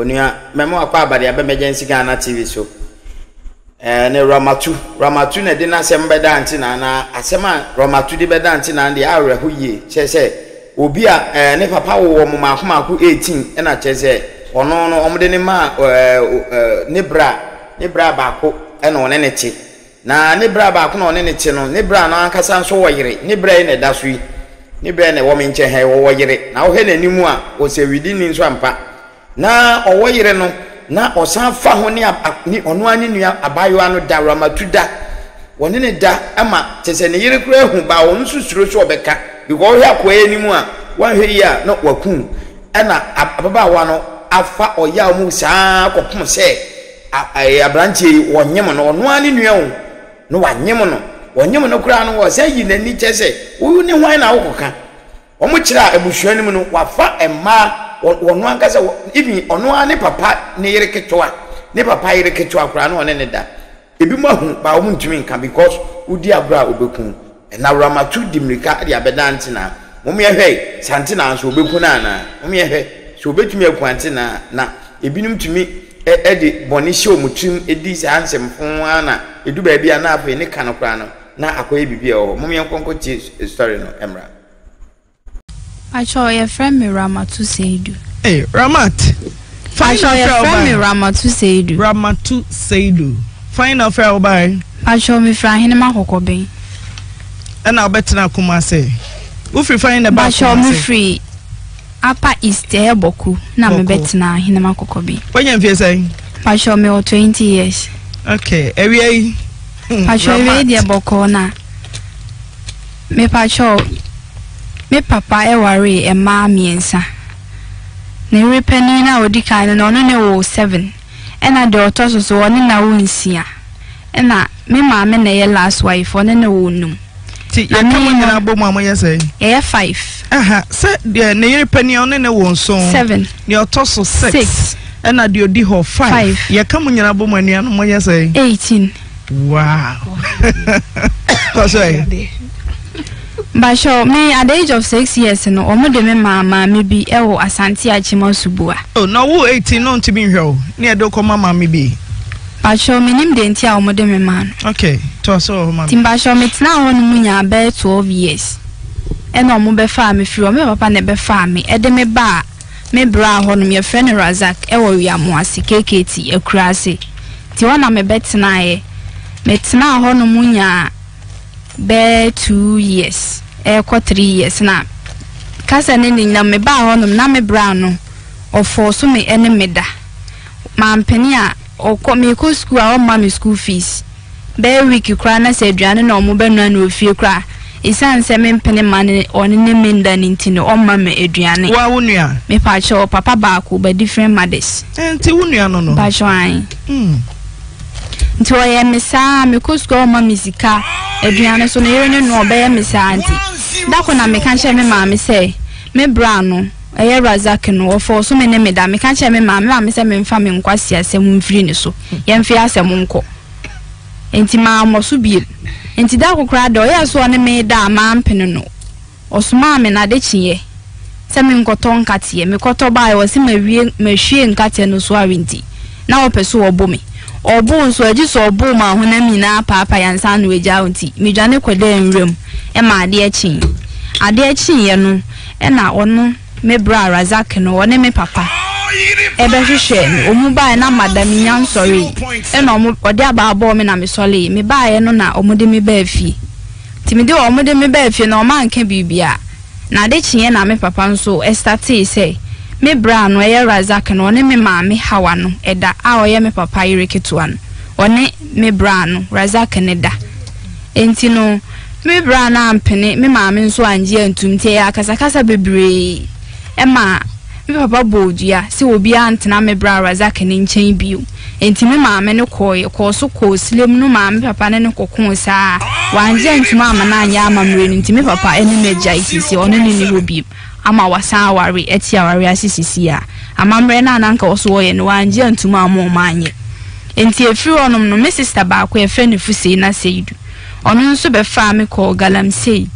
Onua memo akwa abade abemeje nsika na TV so. Ne Ramatu ne de na asem beda anti na na asem Ramatu de beda anti na de aweho ye. Chese obi a ne papa wo mo makomako 18 e na chese ono no omde ne ma ne bra ba ko e na one ne ti. Na ne bra ba ko na one ne ti no ne bra no ankasa nso wo yire ne bra ne da so yi. Ne bra ne wo menche he wo yire na wo he nanimu a wo se widi ni nso ampa. Na owoyire no na osan fa ho ni ono ani nua abayo anu da Ramatu da woni ne da ama tese ne yire kura hu ba won susuro so obeka because ya ko enimu a wan hwe ya na wakun ana ababa wa no afa oya omu sa kopon se abranche wonyem no ono ani nua o no wonyem no kura no wo se yi nani chese wo ni hwan na wo koka omu kira ebusuanimu no wafa emma wonu angaza even onu ani papa ne yere ketwa ne papa yere ketwa kura no ne da ebi ma hu ba o ntumi nka because udi abra obekun na Ramatu dimrika dia bedanti na mum ye hwe santi na so obekun na mum ye hwe so obetumi akwanti na ebinum tumi de boni hye omutum edi sansem fon ana edu ba bia na afi ne kan kura no na akoye bibia o mum ye nkonko ti story no emra I saw your friend me Ramatu Seidu. Hey, Ramat. I saw your friend me Ramatu Seidu. Ramatu Seidu. Find out fair by. I saw me friend Hinema Hokobe. And I'll bet na Kumase. Who free find the back? I saw me free. Apa is Boku. Na me bet na Hinema Hokobe. When you say? I saw me or 20 years. Okay. Every. I saw me dear Bokona. Me pacho. Me papa e wari e ma miensa. Ne repeni na odika no ono ne wo 7. Ena de otoso so oni na wo nsia. Ena me ma me na ye last wife oni ne wo num. Ti ye kemo nyina bo ma mo ye sei. E 5. Aha, se de ne repeni oni ne wo nson. 7. Ne otoso 6. Ena de odi ho 5. Ye kemo nyina bo ma nua no mo ye sei. 18. Wow. Kosoi. But sure, me at the age of 6 years, no, or more than mamma, maybe Ewo Asante Achimo Subua. Oh, no, who 18 known to be here near Doko Mamma, maybe. But sure, me name Dentia or more than man. Okay, Tosso, Mamma. Timbasho meets now on Munya, bear 12 years. And no more befa me, if you remember, Pane befa me, Edeme Bar, me bra on me, a friend Razak, Ewo Yamuasi, KKT, a crassy. Tiwana me bet nae, met now on Munya. Be 2 years, echo 3 years now. Cassa ending na me bow on Name Brown or for so me any meda. Mam Penia or Comico school or Mammy school fees. Bear week you cry, I said, Jannon or Mobenan will feel cry. It sounds a man penny money or any men than intino or Mammy Adriana. Wawunia, me patcho Papa Baku by different mothers. And Tiwunia no, Patchoine. Nti o ye misa me kosko ma mizika aduane so na yene no obaye misa anti da ko na me kan che me ma me se me bra no eye Razak no ofo so me ne me da me kan che me ma me se me mfa me nkwasi asem mfiri ni so ye mfi asem nko enti ma mo so bi enti da ko kra do ye so ne me da ma mpene no osuma me na de chiye se me nkoto nkate me koto bae wo se ma wie ma hwie nkate no so awinti na wo peso wo bo me Obun so eji so obu ma honam nyina papa ya nsan no eja onti medwane kwede enrem e ma ade achi ye no e na ono me bra Razak no one me papa e be hwehwe omu bae na madam nyan sorry e na omu ode ababo me na me sorry me bae no na omude me ba afi ti me de omude me ba afi na o ma nka bibia na ade chi na me papa nso e start say me bra no ye Razak no ne me maame hawa no eda a oye me papa yire ketua no one me bra no Razak ne da enti no me bra na ampene me maame nso anje antumte ya kasakasa bebre e ma me papa bodua se obi antena me bra Razak ne nchen biu enti me maame ne koye koso koslem no maame papa ne ne kokon saa wanje antuma amana anya amamre enti me papa ene meja isisi one ne ne obi ama wasa wari eti awari asisisi ya amamre na ananka oso wo ye no anje antuma amomanye enti efiri onom no me sister ba akwa efe ne fusi na Seidu onu nso be fa me ko galamsey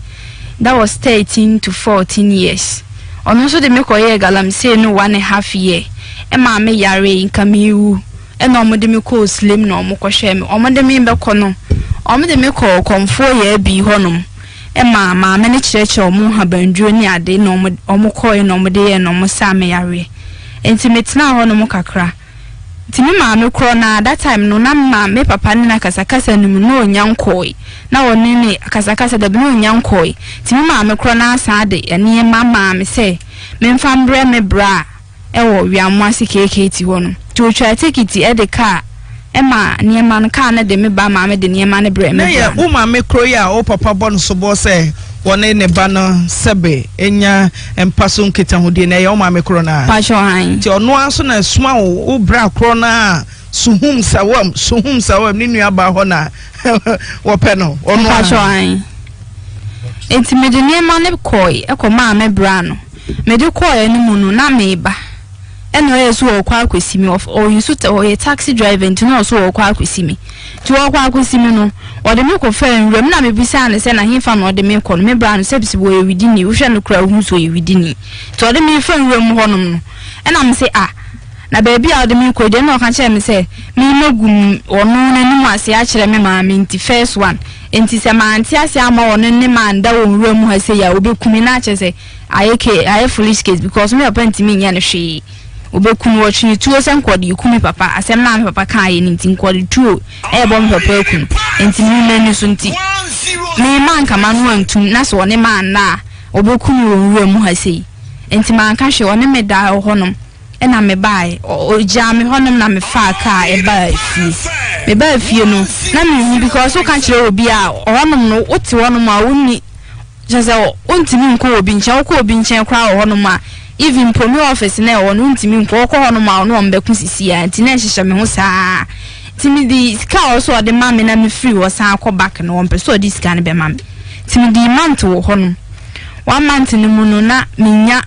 that was 13 to 14 years On also the milk oil galam say no 1.5 year. And mamma yare in Camiu. And no more the milk or slim no more shame. Or the mean bacono. Or the milk or come 4 year be honum. And mamma many church or moon have been junior day no more coy no more day and no more sammy yare. Intimate now on no cacra. Timma no crona that time no mamma me papa nina casacasa no young coy. Now on any casacasa the blue young coy. Timma no crona sade and near mamma me say. Memfam bre me bra. Ewo we are mwasi keketi wonu. To try take it e de car. Emma near man can de me ba mamma de near man bre me. Yeah, woman me croya o papa bon so bo say. One ne bana sebe enya empaso nkita hodi na ye o ma me krona pacho han ti ono anso na suma wo bra krona suhum sawam ni nua ba ho na wo pe no ono pacho han enti me de ne ma ne koi e ko ma me bra no me de koi ni mu no na me ba eno yesu wo kwa kwesi mi of o yesu te o ye taxi driver enti no so wo kwa kwesi mi ti wo kwa kwesi mi no or the milk of fair and ram na mebisa na se na hinfa no de me call me bra no sebisi wo ewidini wo hwe no kra hu so ewidini to de me fair ram ho nom no and am say ah na baby out de me ko de no kan che me say me magum ono na ni mu ase a kire me ma me nti first one enti se ma anti ase ama ono ne ma nda wo ram ha se ya obekumi na che se I foolish case because me open timi nya ne hwe obekumi wo twi tuo se nkode yikumi papa asem na me papa kan ye nti nkode tuo e bom papa kun enti me ni sunti me man ka manu antum na se woni man na obekumi wo wura mu hasei enti man ka hwe woni me da honom e na me bae oja me honom na me fa ka e bae fi me bae fi no na me because o kan kire obi a honom no oti honom a woni jeza ontimi nko obi nche akọ obi nche kra honom a even pony office na won ntimi nko ko hono ma won mbeku sisi ya ntine hihye me ho saa timi di sika so de ma me na me free wo saa akọ back na won pe so di sika ne be ma me timi di month wo hono 1 month ni mu no na menya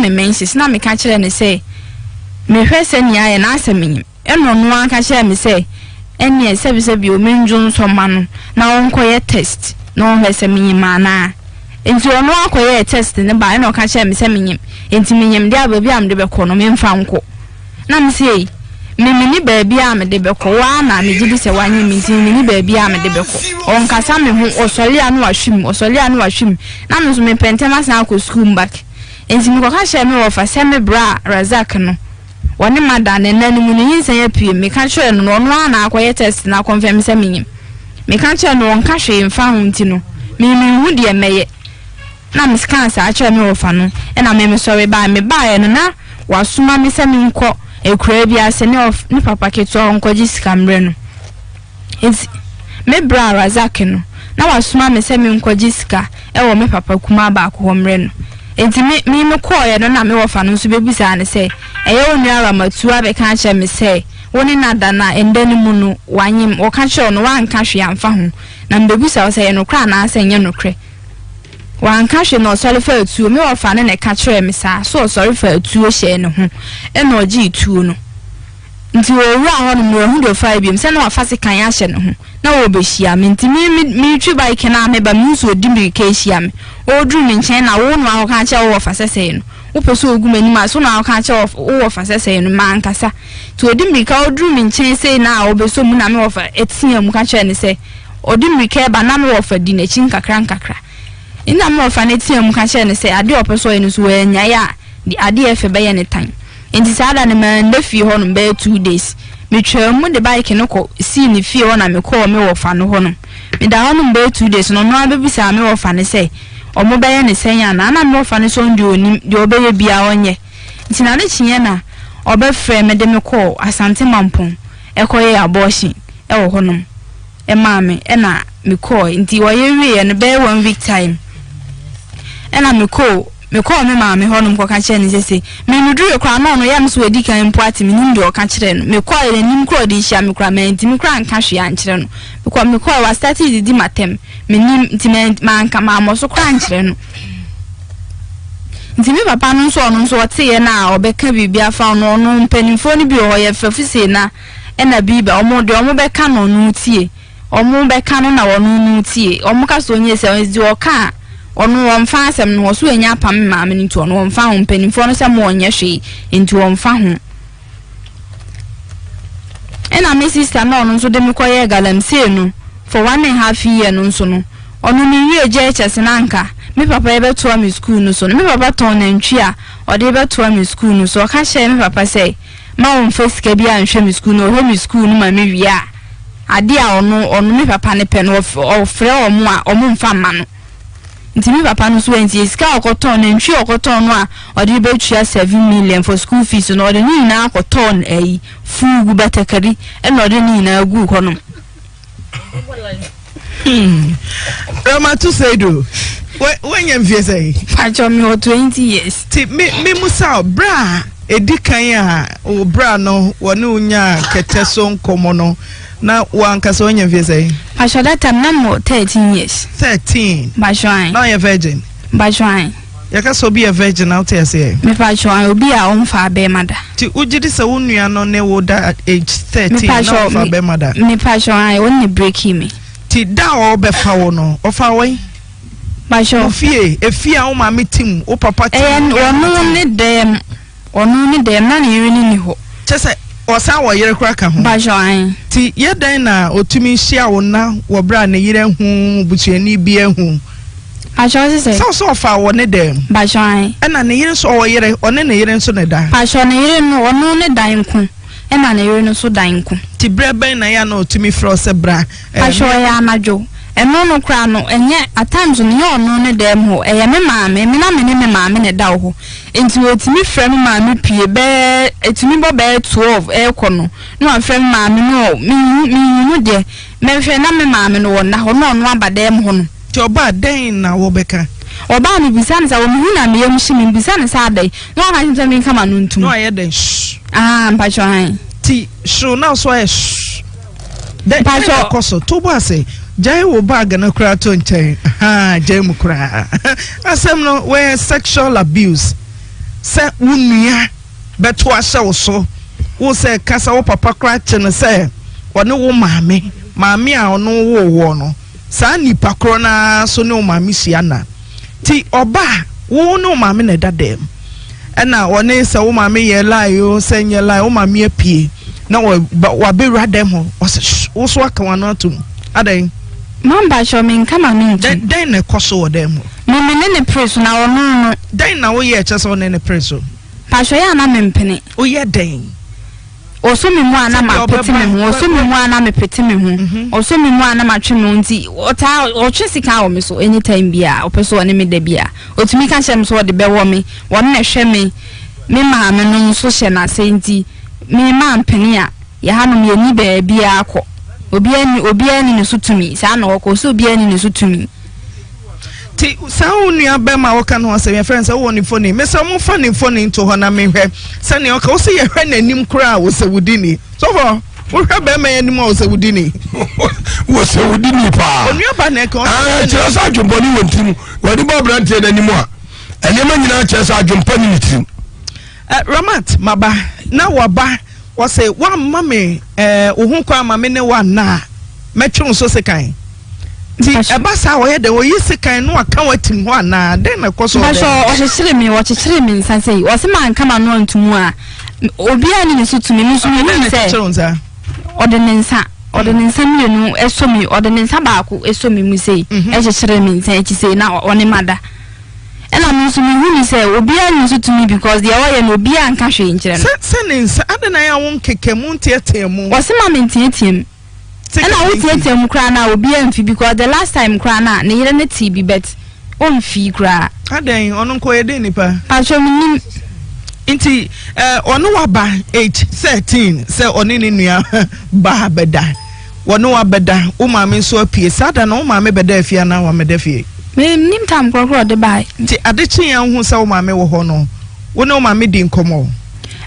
me mensis na me ka kire ne say me hwese nia ye na asemenyim e no no an ka kire me say eni e sebise bi o menjun so ma no na won ko ye test na won hwese menyima na enti ono akoye test ne ba na o ka kire me say menyim enti menyem de aba bi am de beko no memfa nko na me sei memeni ba bi am de beko wa na me gidi se wanye minti memeni ba bi am de beko onkasa me hu osoli anu ahwim na me so me pentema san ko school back enti me ko ka hye me ofa se me bra razak no woni madane nanu mu ni hinsan ya pie me ka hye no ono na akoye test na confirm se menyem me ka hye no onka hye mfa hu nti no memeni hu de meye na me scansa acha me ofa no e na me sorry ba me bae no na wasuma me se me nko ekura bia se ne of ni papa ketu onko ji sika mre no enti me bra razak no na wasuma me se me nko ji sika e wo me papa kuma ba ko mre no enti me koye no na me ofa no so bebisa ne se eye onu ara matua be kan che me se woni na dana endani mu no wanyem wo kan che no wan kan hwe amfa ho na mbebisa wo se ye no kra na asenye no kre wan ka hwe no sorry for tuo me ofa ne na ka kire me saa so sorry for tuo hye ne ho e na oji tuo no nti wo wura ho no mo hu do fa biem se na wafa se kan ahye ne ho na wo be hia me nti mi twi bike na me ba mi so di mi ke hia me o dru me nche na wo no ho ka kire wo fa sese no wo pese ogum ani ma so na ho ka kire wo fa sese no ma nkasa ti odi mi ka o dru me nche sei na wo be so mu na me wo fa etia mu ka kire ne se odi mi ke ba na me wo fa di na chi nkakra ina mo faneti am ka che ne se ade opeso enu so anya ya di ade efe be ye ne tan enti sada ne ma nda fie ho no be 2 days me twam de bike ne ko si ne fie ho na me ko me wo fa no ho no me da ho no be 2 days no no abebisa me wo fa ne se omo be ye ne sen ya na na me wo fa ne so ndu onim de obeye bia onye enti na ne chiye na obe fre me de me ko asante mampon ekoye aboshi e wo ho no e maame e na me ko enti wo ye wie ne be 1 week time ena me call me ma me honum ko ka kire ni sese me nudru e kwa na no ya mso edi kan mpo ati me nim de o ka kire no me call na nim kro di hia me kra me enti me kra nka hwe an kire no because me call wa start di matem me nim enti me man ka ma mo so kra an kire no enti me papa no so ono so te ye na obeka bibia fa no no mpanimfo ni bi o ye fafise na ena biba omo de omo be ka no no tie omo be ka no na wono no tie omo ka so onye se onzi o ka Onu wonfa asem no so enya pam maame nti onu wonfa ho mpanimfo no se mo onye hwe nti wonfa ho ena me sister na onu so de mekoye galamsey no for 1.5 year no so no onu ni wie je chese na nka me papa e beto am school no so me papa ton na ntwi a ode beto am school no so ka she me papa say ma wonfa sika bi anhwe me school no ho me school no ma me wie a ade a onu me papa ne pe no ofre omo a omo mfa ma no ntimi papa no so enti sika okoton na ntwi okoton no a odi betua 7 million for school fees no odi ni na okoton ei fugu betakari en odi ni na agu ko no Roma to say do when you mfie say pacho me 20 years ti me musa bra edikan a o bra no woni unya keteso nkomo no na wankasa onye mfese pasha data mnamo 13 years 13 bashwan na you virgin bashwan yakaso bi a virgin out here say me pasha obi a onfa be mada ti ujidi se wonua no ne wo da age 13 na onfa be mada me pasha ai woni break me ti da wo be fa wo no ofa won basho ofie efia wo ma metim wo papa ti onu ne dem na ne yini ni ho chese osa wo yere kura ka ho bajon ti ye dan na otumi hia wo na wo bra na yere hu butuani bi ehu bajon se so fa wo ne dem bajon e na ne yere so wo yere one ne yere so ne dan bajon ne yere no ono ne dan ku e na ne yere no so dan ku ti bra ben na ya na otumi fro se bra bajon ya amajo e no no kura no enye atanzo ne ye ono ne dem ho e ye me maame me na me maame ne da ho enti otimi frem maame pie be etimi bo be 12 e ko no no afrem maame no mi de me hwe na me maame no wona ho no no abadem ho no ti oba den na wo beka oba mi bisane sa wo mi na me yem shi mi bisane sa adai no ha nta mi kama no ntum no aye den mpacho han ti sho na so e de mpacho koso to bo ase Jai wo bag na kura to nche ha jai mu kura asem no we sexual abuse se wunia beto ahye wo so wo se kasa wo papa kura che no se wone wo maame a ono wo no sa nipa kro na so ne wo maame sia na ti oba wo no maame na dadem ena wone se wo maame ye lai o se nye lai wo maame apie na wa be radem ho wo so aka wano atum aden mamba show me kama me den na koso wo dem me ne preso na wo no den na wo ye che so ne preso pa show ya na me mpene wo ye den oso me mu ana ma pete me hu oso me mu ana me pete me hu oso me mu ana ma twe me nti ota o twe sika wo me so anytime bia opeso wo ne me da bia otumi ka hye me so wo de be wo me wo ne hwe me ma me no so hye na se nti me ma mpene a ya hanom ye ni ba bia akọ obiani ne so tumi sa na woko so obiani ne so tumi ti sa onua be ma woka no se me friend se wo ni phone me se mo phone phone to ho na me hwe se ne oka wo se ye hwe nanim kura wo se wudini so fo wo hwe be ma yanim wo se wudini wo se wudini pa onua ba na ko ah ti sa djumponi wo ntimu wo di bo brantie nanim a ene ma nyina che sa djumponi ni tirim Ramat maba na waba wa say wa mame ohun kwa mame ne wa na metwe so sekan ti eba sa wo ye de wo yi sekan no aka watim ho na den me koso de so o chechire mi nsan sei o se man kama no ntumu a obi ani ne so tumi mi so ni se o de nsa mi no eso mi o de nsa ba ko eso mi mu sei e chechire mi nsan e chi sei na one mada ela mi so mi hu ni se obi ani so tumi because the oya no obi an ka hwe nkire no sense adena ya won kekemu tietemu wose ma mentiem ela wo tietemu kra na obi an fi because the last time kra na ne yire ne ti bi bet on fi kra aden onu ko yede nipa pacho mi nti onu waba age 13 se oni ne nua ba beda wonu wabeda wo ma me so apie sada na wo ma me beda afia na wo me da fie me nim tam kokoro de bai nti adechin ya hu sa wo maame wo ho no wo ne wo maame di nkomo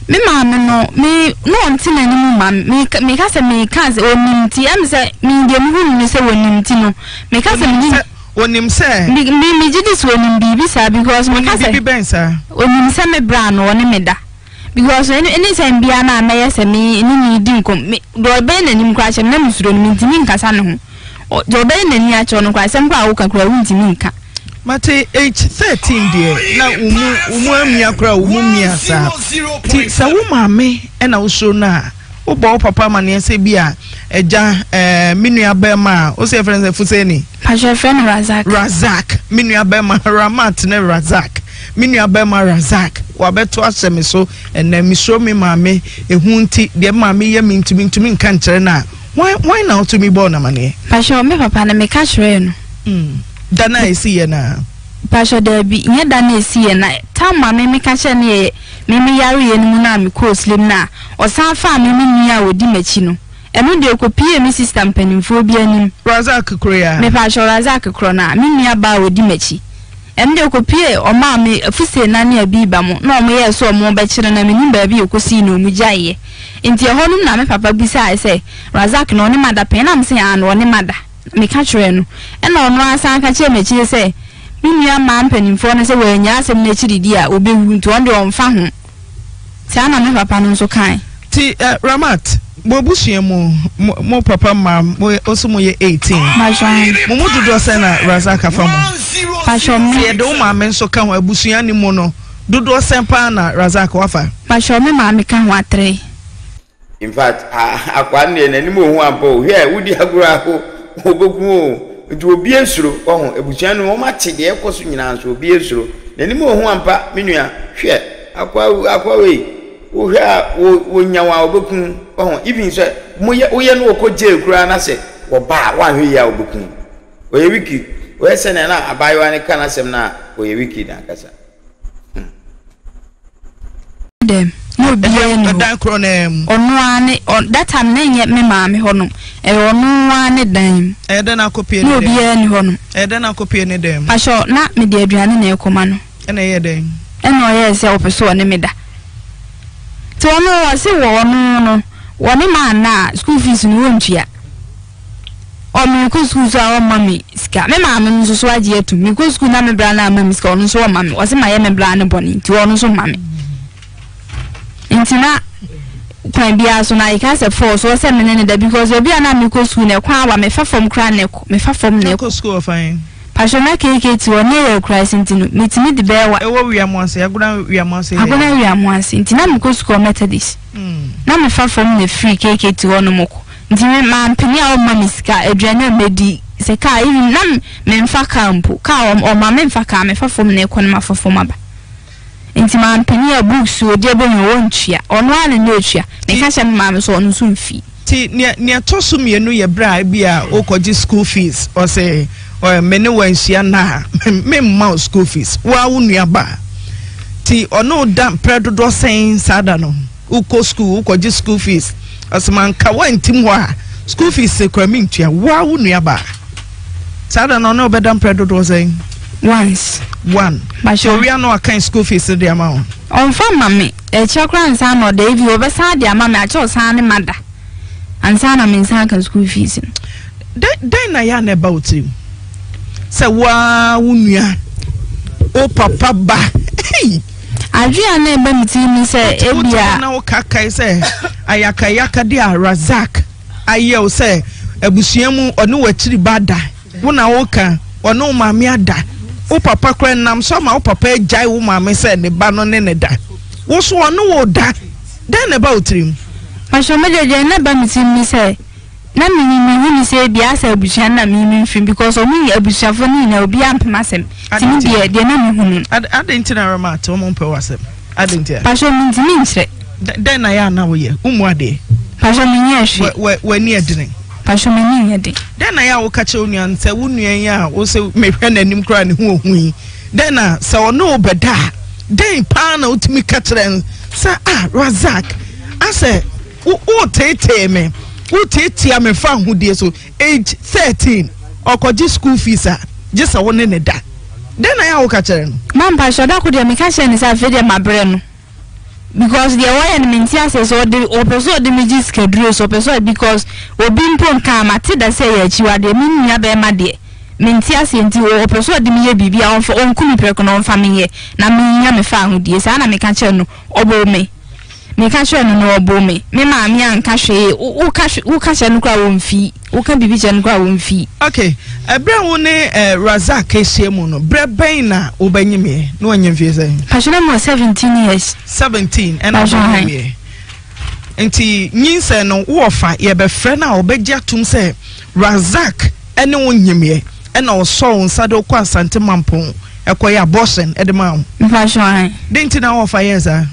me maame no me no nti na nim maame me ka se me ka se onim ti am se me de mu ni se wonim ti no me ka se me onim se me jidi se onim bibi sa because me ka se bibi ben sa onim se me bra no ne me da because any time bia na na ye se me ni di nkom me do be na nim kwa che na musuro ni nti ni nkasa no ho o do be na ni acho no kwa se mpa wo kakura wo nti ni nka Mate H13 dear. Na umu akra umu miasa. Ti sa wo maame e na wo so na. Wo ba papa ma ne se bia eja minua bema o se friend Fuseni. Pasha friend Razak. Minua bema Ramat ne Razak. Minua bema Razak. Wa beto asem so na mi so mi maame ehunti de maame ye mintumi nkan kire na. Why now to me born na mane? Pasha me papa na me ka kire no. Dana isi ye na Pasha Derby, nye dana isi ye na Tama mimi kache niye Mimi yaru ye ni muna mikuo slim na Osafa mimi niya wadi mechino Emude okopie mi sista mpenimfobia ni Razak kurea Me Pasha Razak krona Mimi ya ba wadi mechi Emude okopie oma me fuse nani ya biba mo No mwye so mwomba chira na minimba ya biyo kusino mujaye Inti ya honu mna me papa bisa ese Razak no ni mada pena mse ya anu ni mada me kachwenu ena onwa san kache mechi se minua mampanimfo ne se we nya asem na chiri dia obewu nto onde onfa ho ti ana me papa no so kan ti Ramat bo busue mo papa mam osumo ye 18 majo mo mududo se na Razak afam pasho mi ye do ma me so kan ho abusua ni mo no dodo sempa na Razak wafa pasho mi ma me kan ho atre in fact akwanne na ni mo hu ampo here wudi agura ho oboguo nti obi ensuro ohun ebuchianu wo ma chede ekoso nyina nso obi ensuro nani mo ho ampa menua hwe akwa we wo hwa wo nyawa obekun ohun even so wo ye no okoje ekura na se wo ba wa hwe ya obekun wo ye wiki wo ese na na abayewa ne kana sem na wo ye wiki na kasa dem no bi no da kronem onu ane that am na me maame honum e onu ane dan e da na kopie ne no bi ane honum e da na kopie ne dem pasho na me de aduane na ekoma no na ye den e no ye se opeso ne me da to onu o se wo onu no woni ma na school fees ni won tia onu ko school so awon mami ska me maame nso so agye etu me ko school na me bra na mami ska onu so o mami o se ma ye me bra na boni ti onu so mami ntina kwan bia so na ika se for so se menene da because obi ana me ko school ne kwa wa me fa form kra ne me fa form ne ko school ofan passion na keke ti one year crisis ntinu mitimi de bewa ewo wiamonse agona wiamonse ntina me ko school methodist na me fa form ne free keke ti ono moko ntina ma mpeni a o ma misika aduane medi se ka even na me mfa camp ka o ma me mfa ka me fa form ne ko na ma fa form aba Intima mpenia books wo dia be nwo ntua ono ane na otua ne ka shem maame so ono so mfi ti ne atoso mienu ye bra bia okoji school fees o se o mene wansia na me mma school fees wa wonu aba ti ono da predodo sen sada no uko school ukoji school fees asman ka wantim ho a school fees se kwami ntua wa wonu aba sada no no bedam predodo sen Once. But sure we are not kind school fees to the amount. On from mammy, a chakra and son or Dave, you overside their mammy, I chose son and mother. And son, I mean, son school fees. Then I yarn about you. So, wow, oh, papa, bah. Hey! I dream a name, me say, Ebia, no caca, say, Ayakayaka, dear Razak. I yell, say, a bushiamu or no a tree bada. One a walker or no mammy ada. O papa kwen nam so ma o papa ejai wo ma me se ne ba no ne ne da wo so ono wo da den ne ba otrim ma so me je na ba mi tin mi se na mi ni se bia se abusia na mi mfim because o mi abusia fo ni na obi am pemasem tin bia de na me hunu adenti na Ramat o mo pe wasem adenti pa so mi tin nchre den na ya na wo ye umu ade pa so mi nye hwe we ni adini pasho meni yede den na ya wo ka che onua nse wo nuan ya wo se mehwe nanim kra ne ho ohui den na se ono obeda den pa na otimi ka tren se Razak ase wo tete me wo tete ya me fa ho die so age 13 okoji school fees a je se wo ne ne da den na ya wo ka chere no mam pasho da ko de me ka che ne sa fe de mabre no because the wire and mentia says all the opposite the magic schedule so person because obimpon come at that say ya chiwa de minya be ma de mentia say nti opposite the miye bibia on onkumi preko no family na minya me fa ho die say na me ka che no obo me me catch you no bome. Me ma me an catch you. Who catch you no kwa wonfi. Who can be bitch no kwa wonfi. Okay. Ebra wo ne Razak esie mu no. Bre ben na obanyi me. No anyemfie sen. Pashona mo 17 years. 17 and obanyi me. Enti nyinse no wo ofa ye be frɛ na obegya tum se Razak ene wonyemie. Ena oso nsa de okwa Asante Mampon. Ekoya bosen edema. Mfashona. Denti na wo ofa yesa.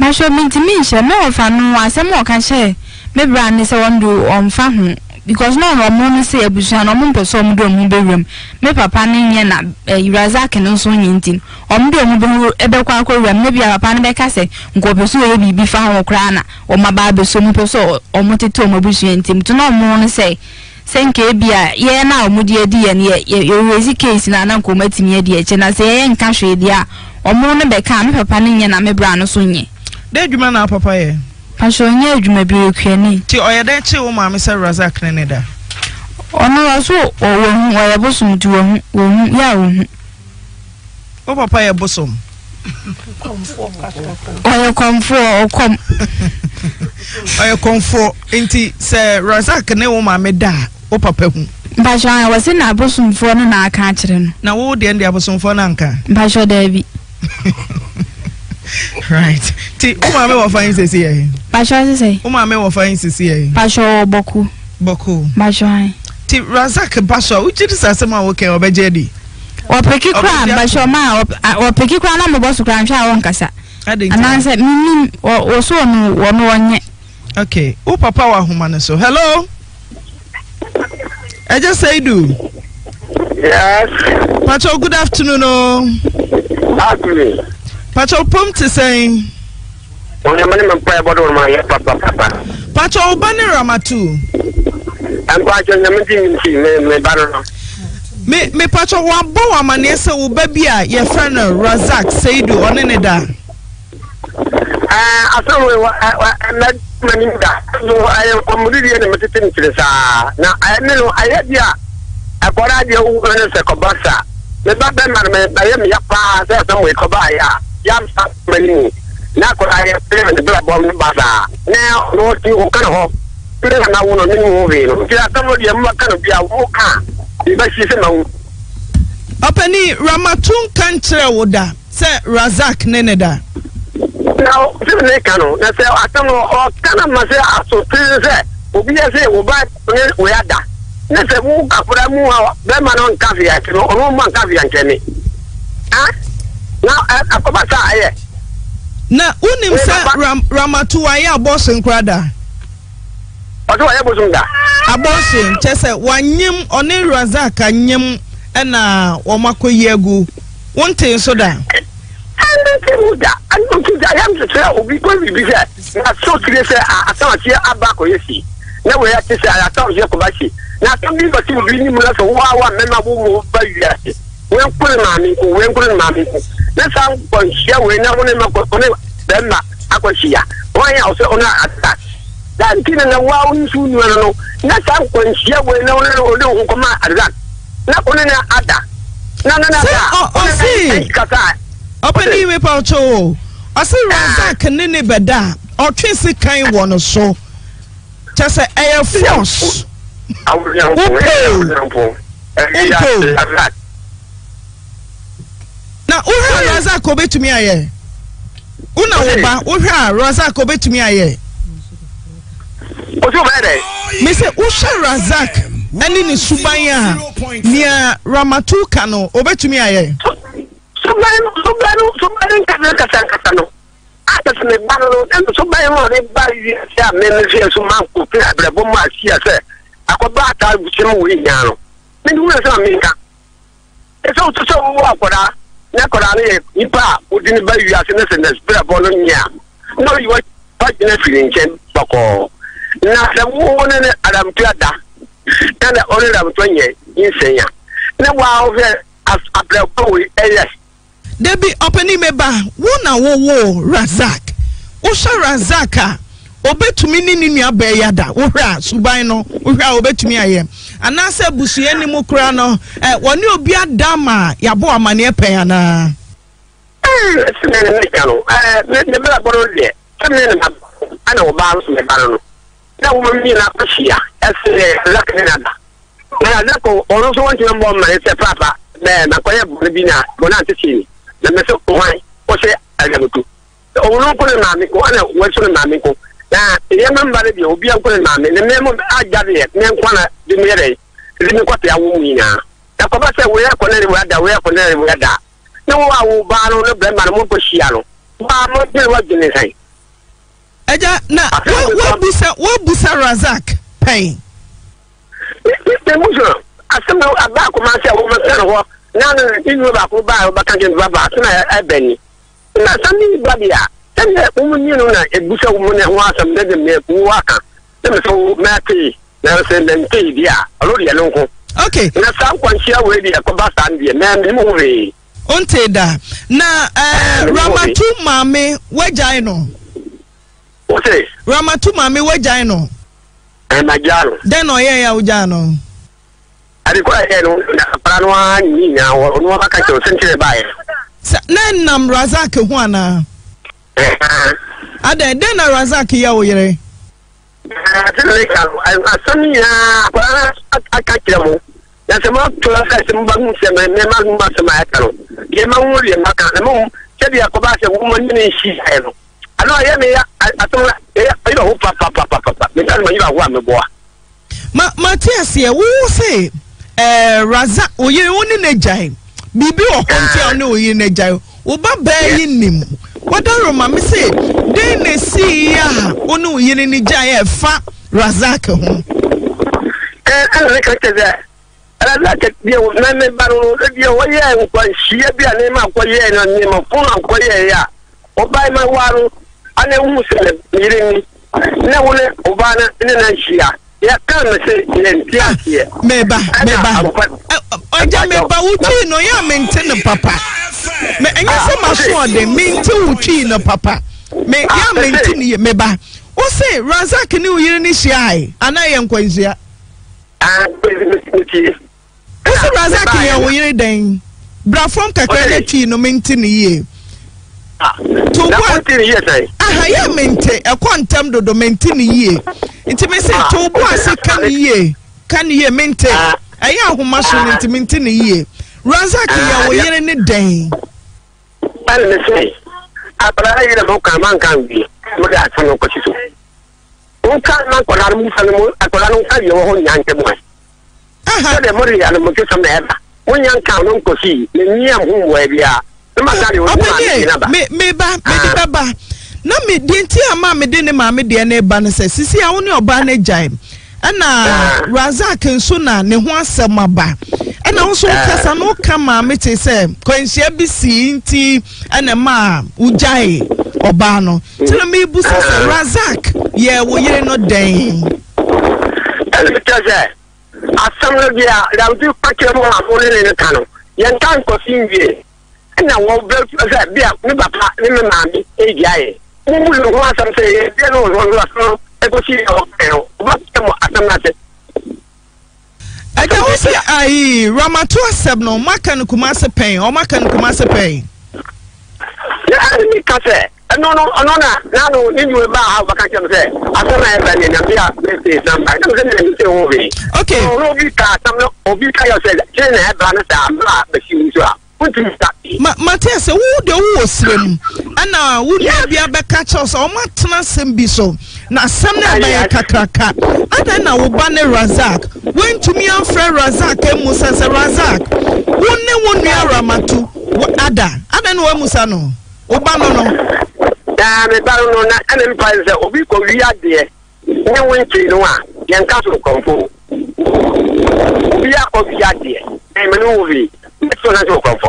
My show means no fan was a more can share. Maybe I need someone do on family because no one say a bush and a mump or some drum bedroom. May papa and Razak and also ninting. On drum ever quacker, maybe a panabacase, and go pursue me before or crana or my barber some person or motitom bush and him to no one say. Senke bia ye na omudie die ne ye wezi case na na komatimi die che na se ye nka hwe dia omo ne be ka me papa ne nye na me bra no so nye. De adwuma na papa ye. Pasho nye adwuma bi okwani. Ti oyede che wo ma me se Razak ne da. Ono waso owo wo ye bosom ti wo hu ya wo hu. O papa ye bosom. Oyo komfo o kom. Oyo komfo enti se Razak ne wo ma me da. O papa hu. Basho an wase na abosomfo no na aka akire no. Na wo de ndi abosomfo na nka. Basho David. Right. Ti o ma me wo fa nsisi ye. Basho say. O ma me wo fa nsisi ye. Basho boku. Boku. Basho an. Ti Razak basho uchi disasema wo ke obeje di. O peki kwa basho ma o peki kwa na mo bosu kwa ntwa wo nkasa. Ana se mimi o so no wo no onye. Okay. O papa wa homa ne so. Hello. I just say do. Yes. Pacho, good afternoon. Afternoon. Pacho, pump to saying. Only money man pray about my papa. Pacho, Obani Ramatu. I'm Pacho. Me Pacho one bow a man yes a baby your friend Razak say do on any da. I saw we I am completely in the same place. Now, I know I had ya a Coradio and a Cobasa. The Batman, I am Yapa, somewhere Cobaya, Yamsa, Melini. Now, I have been in the Black Bomb Bazaar. Now, no two can hope. You don't know the movie. You are somebody a mocker of your walker. You bet she's alone. Upani Ramatun Kantra Woda, said Razak Neneda. Now, I can't. That's how I come or can I myself associate? We are saying, we buy that. That's a woman on caveat, or woman caveat. Now, I come back here. Now, who names Ramatuaya Boston Crada? What do I have to do? A Boston, just one yim on Razak and yim and Wamako Yegu. One thing so down. I am to tell because we be there. So today, I thought here about Oyesi. Now we have to say, I thought here Kobashi. Now something but you bring me to wow, men are moving by Yasi. When pulling mommy. Let's have one share when I want to go on it. Then I go see ya. Why also on our attack? That's in a wow, soon you know. Let's have one share when I want to go on our attack. Not on an attack. No. Open the way, Pacho. I say Razak can never beda or chase the kind one or so. Just an air force. I will be uncle. Now, Uha Razak obey to me. I Una Oba, Uha Razak obey to me. I Mr. Usha Razak and in Subaya near Ramatu Kano obey to me. I Somebody can make a Sankatano. I just made Barrow and somebody on it by Menasia, some uncle, Braboma, CSA. I could buy time with you in Yano. Minnesota. It's also so opera, Nacorale, Nipa, wouldn't buy you as an essence, Brabonia. No, you are fighting a feeling, Boko. Now, the woman Adam Piada, and the Honorable Tony in Senya. Now, wow, as a Braboi, yes. Debi openi meba wona wo Razak Usha Razaka obetumi nini nua beyada wo hwa suban no wo hwa obetumi aye ana se busue ni mu kra no woni obi adama yabo amane epen ana I no, I will ban on the Breman Mopociano. Mamma, there was the same. I don't know what Busa Razak pay. Mr. Musa, I somehow about myself over Sarah. Now, in Rubaku, Bakan Rabba, and Benny. Now, something Babia, and that woman, you know, a Busa woman who was a medicine worker. There was so Matty, Nelson, and Tia, already an uncle. Okay, now someone shall wait a Kobasa and be a man in movie. Onte da na Ramatu mame wejai no. Okay. Ramatu mame wejai no. Ema jalo. Then oye ya ujano. Adikwa eno pranwa ni na onwa bakati osentire bae. Na nam Razak ho ana. Ada den na Razak ya oyere. Asamiya kwa akakiremo. That's a month to us and Macaron. Yamauri and Macaron, Teddy Akobasa, woman in she. I know I don't papa, because you are one boy. Matiasia, who say, Razak, will you own in a giant? Bibi or Contia, no, in a giant, Uba bearing him. What do Mamma say? Then they see, oh no, you in a giant fat Razak. I I'm not a deal, none of the she had a name of Koya and a name of Koya. Obey my water, and then who said, meaning no one, Obana, and then Shia. Yeah, come and say, Meba, I don't know about you, maintain the papa. May I say, my son, they mean to papa. May I maintain you, Meba? What say, Razak knew you in his eye, and I am Koya. Mr. Razak, you are wearing Brafom Kakati no maintain ye. To what I maintain a quantum do maintain ye. Intimacy to boys can ye maintain a young muscle into maintain ye. Razak, you are wearing a day. I don't say, I pray a book among you. That's an opposition. Who can't call our move animal? I call your own young boy. The money and the when young town, see, the near home where we are. The Baba. No, me didn't hear Mammy Dinner, Mammy, dear neighbor, says, see, I only a banner jam. And Razak and Suna, ne one summer and also, as I know, come, Mammy, to say, Quenchia be seen tea and a ma, Ujai, Obano. Tell me, Busa Razak, yeah, we are not dang. Asambleia, I do package more in the tunnel. Young time for Sinvie. And I won't build that beer, never part, never mammy, AGI. Who will want to say, they don't want to see what's the matter? I don't say, I Ramatoa Sabno, Makan Kumasa Pay, or Makan Kumasa Pay. No, you about how I can say. Okay, Matthias, who the was him? And now, would you be a catch us or Matnas and Biso? Now, some a catraca, and then I will ban Razak. Went to me and Fred Razak and Musa Razak. One near Ramatu, Ada, and then Musano. Obano. The Baron and Empire will be called Yadia. No one to Noah, Yankato Compo. We are of Yadia, and Manuvi, Sonato Compo.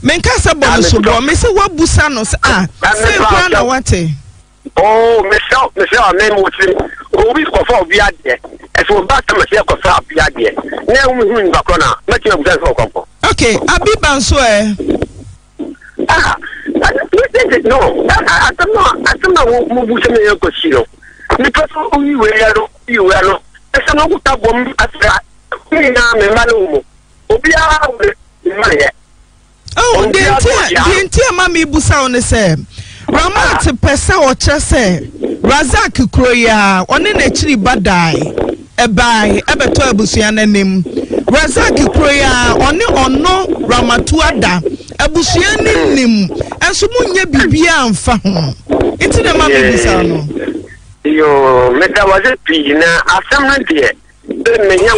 Mencasa Bonosubo, Mr. Wabusanos, Wate. Oh, Michelle, name was a week before Yadia, and so back to myself of Yadia. Now we win Bacona, making of that Compo. Okay, I'll be Bansue. Ah. No, I don't know. I don't know who was in the casino. Because you were not. I don't know what I want. I said, I'm a man. Oh, the entire mammy busa on the same. Ramat Pesa or Chase Razak Kroya on an actually bad die. A by Abertobusian name Razak Kroya on no Ramatuada Abusian name and Sumunya Bibia and Fahon into the mammy busano. Yo, Meta was a pina, assembly. When I say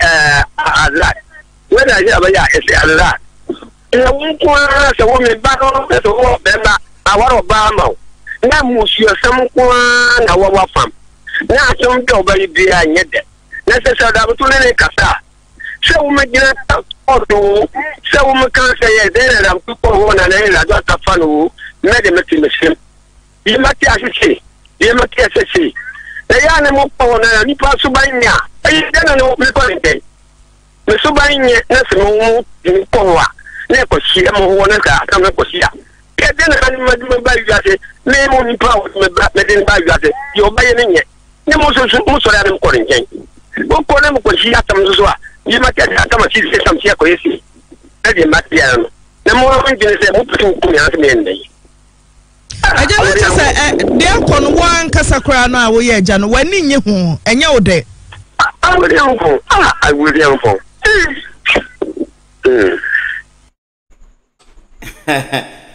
I like, when I hear I like. In a woman battle, there's a war member, our Obama. Now, Monsieur, someone our farm. Now, some go by behind it. Necessary to let Casa. So, we make it out to so we can say, then I'm people one and I got a fan who made a machine. You might see, you might see. The animal corner, you pass by now. I don't know the Subain, Nesmo, in Poa, Necosia, Monaca, and Necosia. Get an animal by you as a name only power, medin by you as a you're buying it. The most of them calling him. Who call him because she has some Zua? You might get some assistance from Siacoisi. That is Matian. The more thing is a whooping to me. I just want to say, there can one Casacra now, we are Jan, when in you, and you're there. I will young go. I will young go.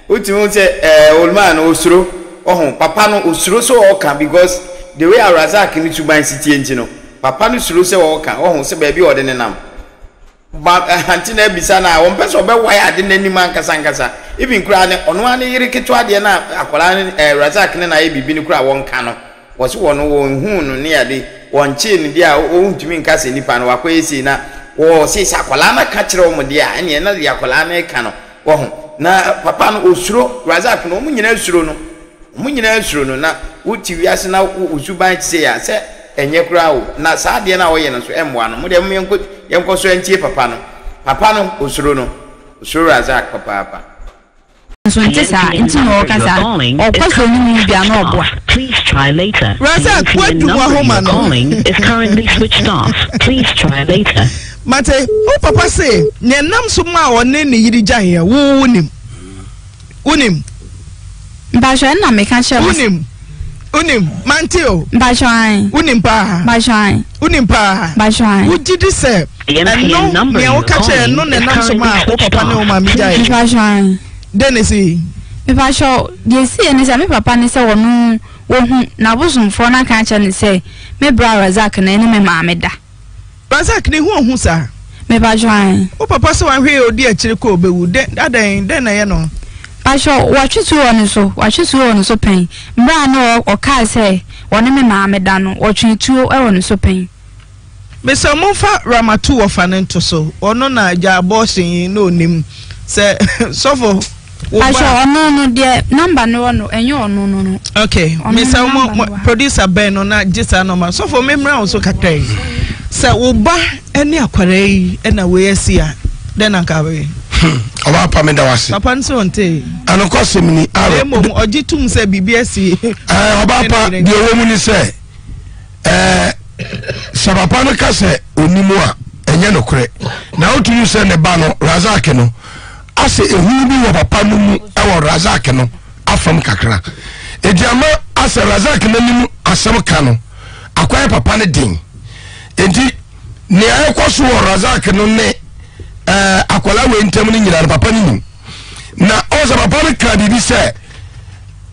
What you want say, old man, Osro, oh, Papa no Osro so Oka, because the way Razak came to my city, and you know, Papa no Suluso Oka, oh, say baby or then am. But Antina Bissana, one person, but why I didn't any man Casancasa, even crying on one Ericatuadiana, Aqualan, Razak, and I be been cry one canoe. Was one who near the one chin, dear, own to me, Cassin, Nipan, or says Aqualana catcher on dear, and another Aqualana canoe. Oh, now Papa Osro, Razak, no Munyan Sruno, now would you ask now who buy say, I said, and your crowd, now Sadiana or Yenos, M1, Mudian good, young Cosso and Tia Papano, Papano, Osruno, Sir Razak, Papa. Please try later. Razak, what do you calling is currently switched off. Please try later. Mate, oh Papa say, ne nam suma or nene yirija here. Unim, unim. Bajoan na mekansha. Unim, unim. Manteo. Bajoan. Unim pa. Bajoan. Unim pa. Bajoan. What did you say? The number you're calling is currently switched off. Denisi. If I show, you see, and it's Papa Nissa or no, now was on phone. I can't say, me bra Razak and enemy Mameda. Razak, ni who, sir? Me by Joan. Oh, Papa, so I hear, dear Chirico, but that ain't then I know. I shall watch it on so, watch it on so pain. Brano or car say, one enemy Mamedano, watching 2 hours so pain. Miss Mofa Ramatu of Fanentoso, or nona jabossing, no name, sir, so for. I shall no, dear number no, and you no. Okay, Miss Producer Ben or not just a number. So for me, round so cate. Sir, Uba, and near Quare, and away, see her. Then I carry. Our Pamendawasi. Upon so on tea. And of course, me, I am or Jitum say BBSC. About the woman say, Sabapano Case, Unimua, and Yanocre. Now to you send a banner, Razakeno. I say a woman of a panum or Razakano, are from Kakra. A Jama as a Razakano, as some canoe, acquire Papa Ding. Indeed, near Kosu or Razakano, Aqualawe in Termini and Papanum. Now, also Papa Kadi said,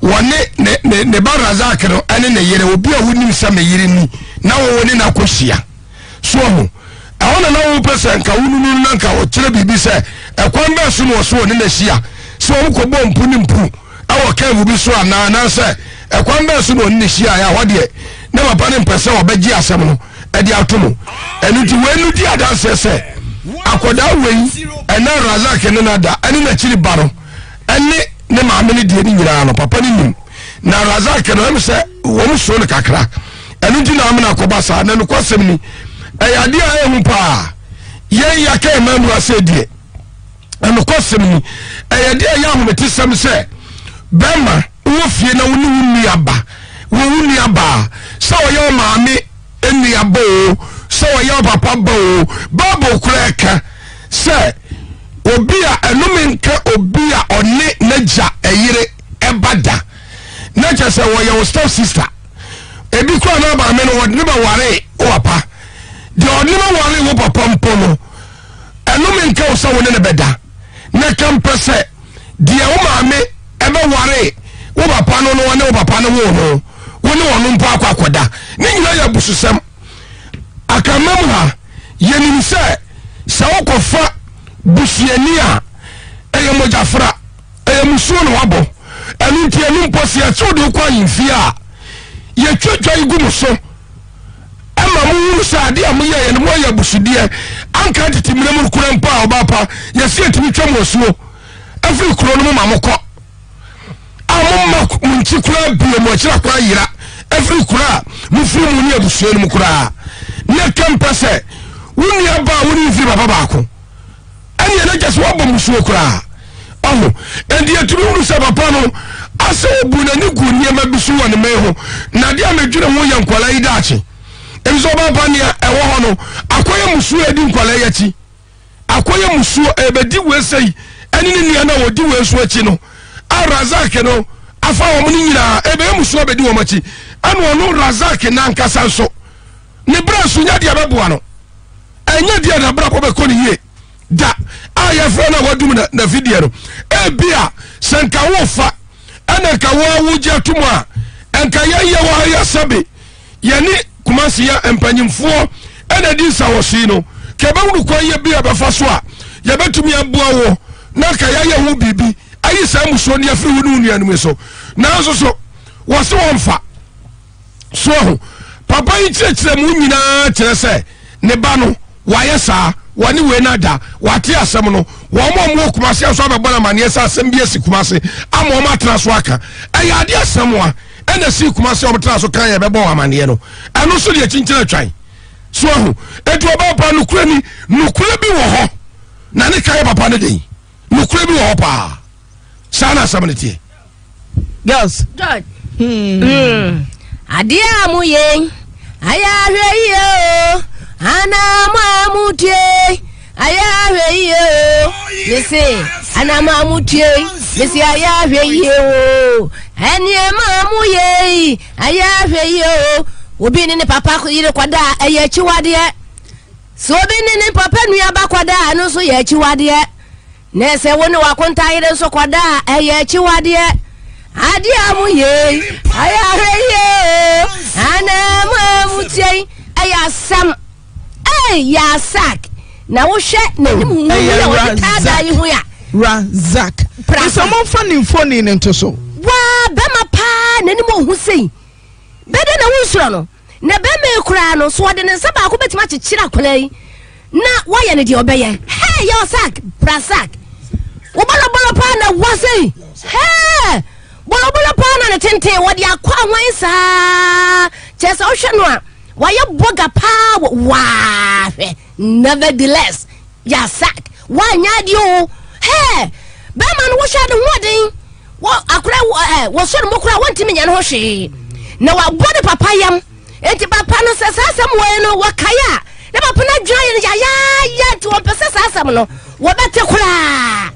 one ne Barazakano and in a year will be a wooden summer year in me, now one in Akosia. So, I want to know person Kaunu Nanka or Chilibi said. A kwamba sumo suo ni nesia so ukobo mpu ni mpu awo kevu bi so na ananse e kwamba sumo ni nesia ya wode na mapane mpese obeji asem no e di atomo enu ti wenu di adanse se akoda weyi ena Razak ni nada ani na chiri baro ani ne maame ne de ni nyira no papa ni nim na Razak no me se wo mu so ne kakra enu di na me na koba sa na no kwasem ni eyade a ehu pa ye ya ka ma mu ase die enu kwasem ni eyade a ya ho metisem se bema wo fie na wo ni wuni aba wo wuni aba so yo maame enu aba o so yo papa ba o babo kreka se obia enumenka obia one naja eyire ebada naja se wo your step sister ebi kwa na ba me no wo ne ba ware wo pa de oni no ware wo papa mpo no enumenka wo se wo ne beda na kampese de wo maame ebe ware wo papa no no ne wo papa no wo ne wo mpo akwakoda ne nyina ya bususem akamamha yenimse se wo kofa busienia eye mojafra eye musuo no wabo enu ntie enu mposi e tudu kwa yimfia ye twetwa igumu so ama muwu saade amuye ye no ye busudie anka titimire mu kura mpa obapa ye sie timi twam osuo afri kuro no mamako amomma munchi kura bie mo kira kwa yira afri kura mufu mu ni abusuo no kura ne kempese wuni aba wuni fi baba bako ani ene jesu abo musuo kura aho ende yeturu se papa no ase obu na ni gunie ma bisu woni meho na dia medwure ho yankwala idaachi ebiso baba ne ewo ho no akoye musuo edi nkwala yachi akoye musuo ebedi wesei ani ne nia na wodi wesu achi no Razak no afa wo ni nyira ebe musuo bedi wo machi anu ono Razak na nkasa nso ne brasu nya dia beboa no enya dia na bra ko be ko ni ye da aya fona wadum na video no ebia senka wo fa anaka wo wuja tumwa enka yeye wo ya sabe yani kumasi ya empanyimfo ana disa wo si no kebe wuru kwa ye bia be fa so a ye betumi aboa wo na ka yeye hu bibi ayi sa muso ne afri wonu nua no so na so so wo se wo mfa so papa yi chechre mu nyina chese ne ba no wa yesa wani we nada wati asem no wo mo mo kumase aso abebona mane esa asem bi esi kumase amo ma traso aka ayade asem wa ena si kumase o traso kan ye bebo amane no eno so de chinchin atwan so ahu edu obapa no kurani no kurabi wo ho na ne kai papa ne den no kurabi wo ho pa sana asem ne tie yes god adia mo yen aya hwe yo ana mamutie ayawe ye lese ana mamutie lese ayawe ye o eni mamuye ayawe ye obi ni papa yire kwada eye chiwade so obi ni papa nua ba kwada anu so ye chiwade na se woni wakonta yire so kwada eye chiwade ade amuye ayawe ye ana mamutie ayasam Razak na wo hwe nanim hu na wo taada yi ho ya Razak someone funny funny nto so wa be ma pa nanim ohu sei be de na wo nsuro no na be ma ekura no so de ne saba ko betima kyekira kwalai na wo ye ne de obeye hey Razak Razak wo bolo pa na wo sei hey bolo pa na ne tenten wo de akwa hwan saa kyesa wo hwe no a why your boga power? Wow, nevertheless, Razak. Why not you? Hey, Baman, what shall the wedding? What I cry was some more cry 1 million hoshi. Now I bought a papayam, and the papano says, I somewhere no wakaya. Never put a giant yaya to a persassamano. What better cry?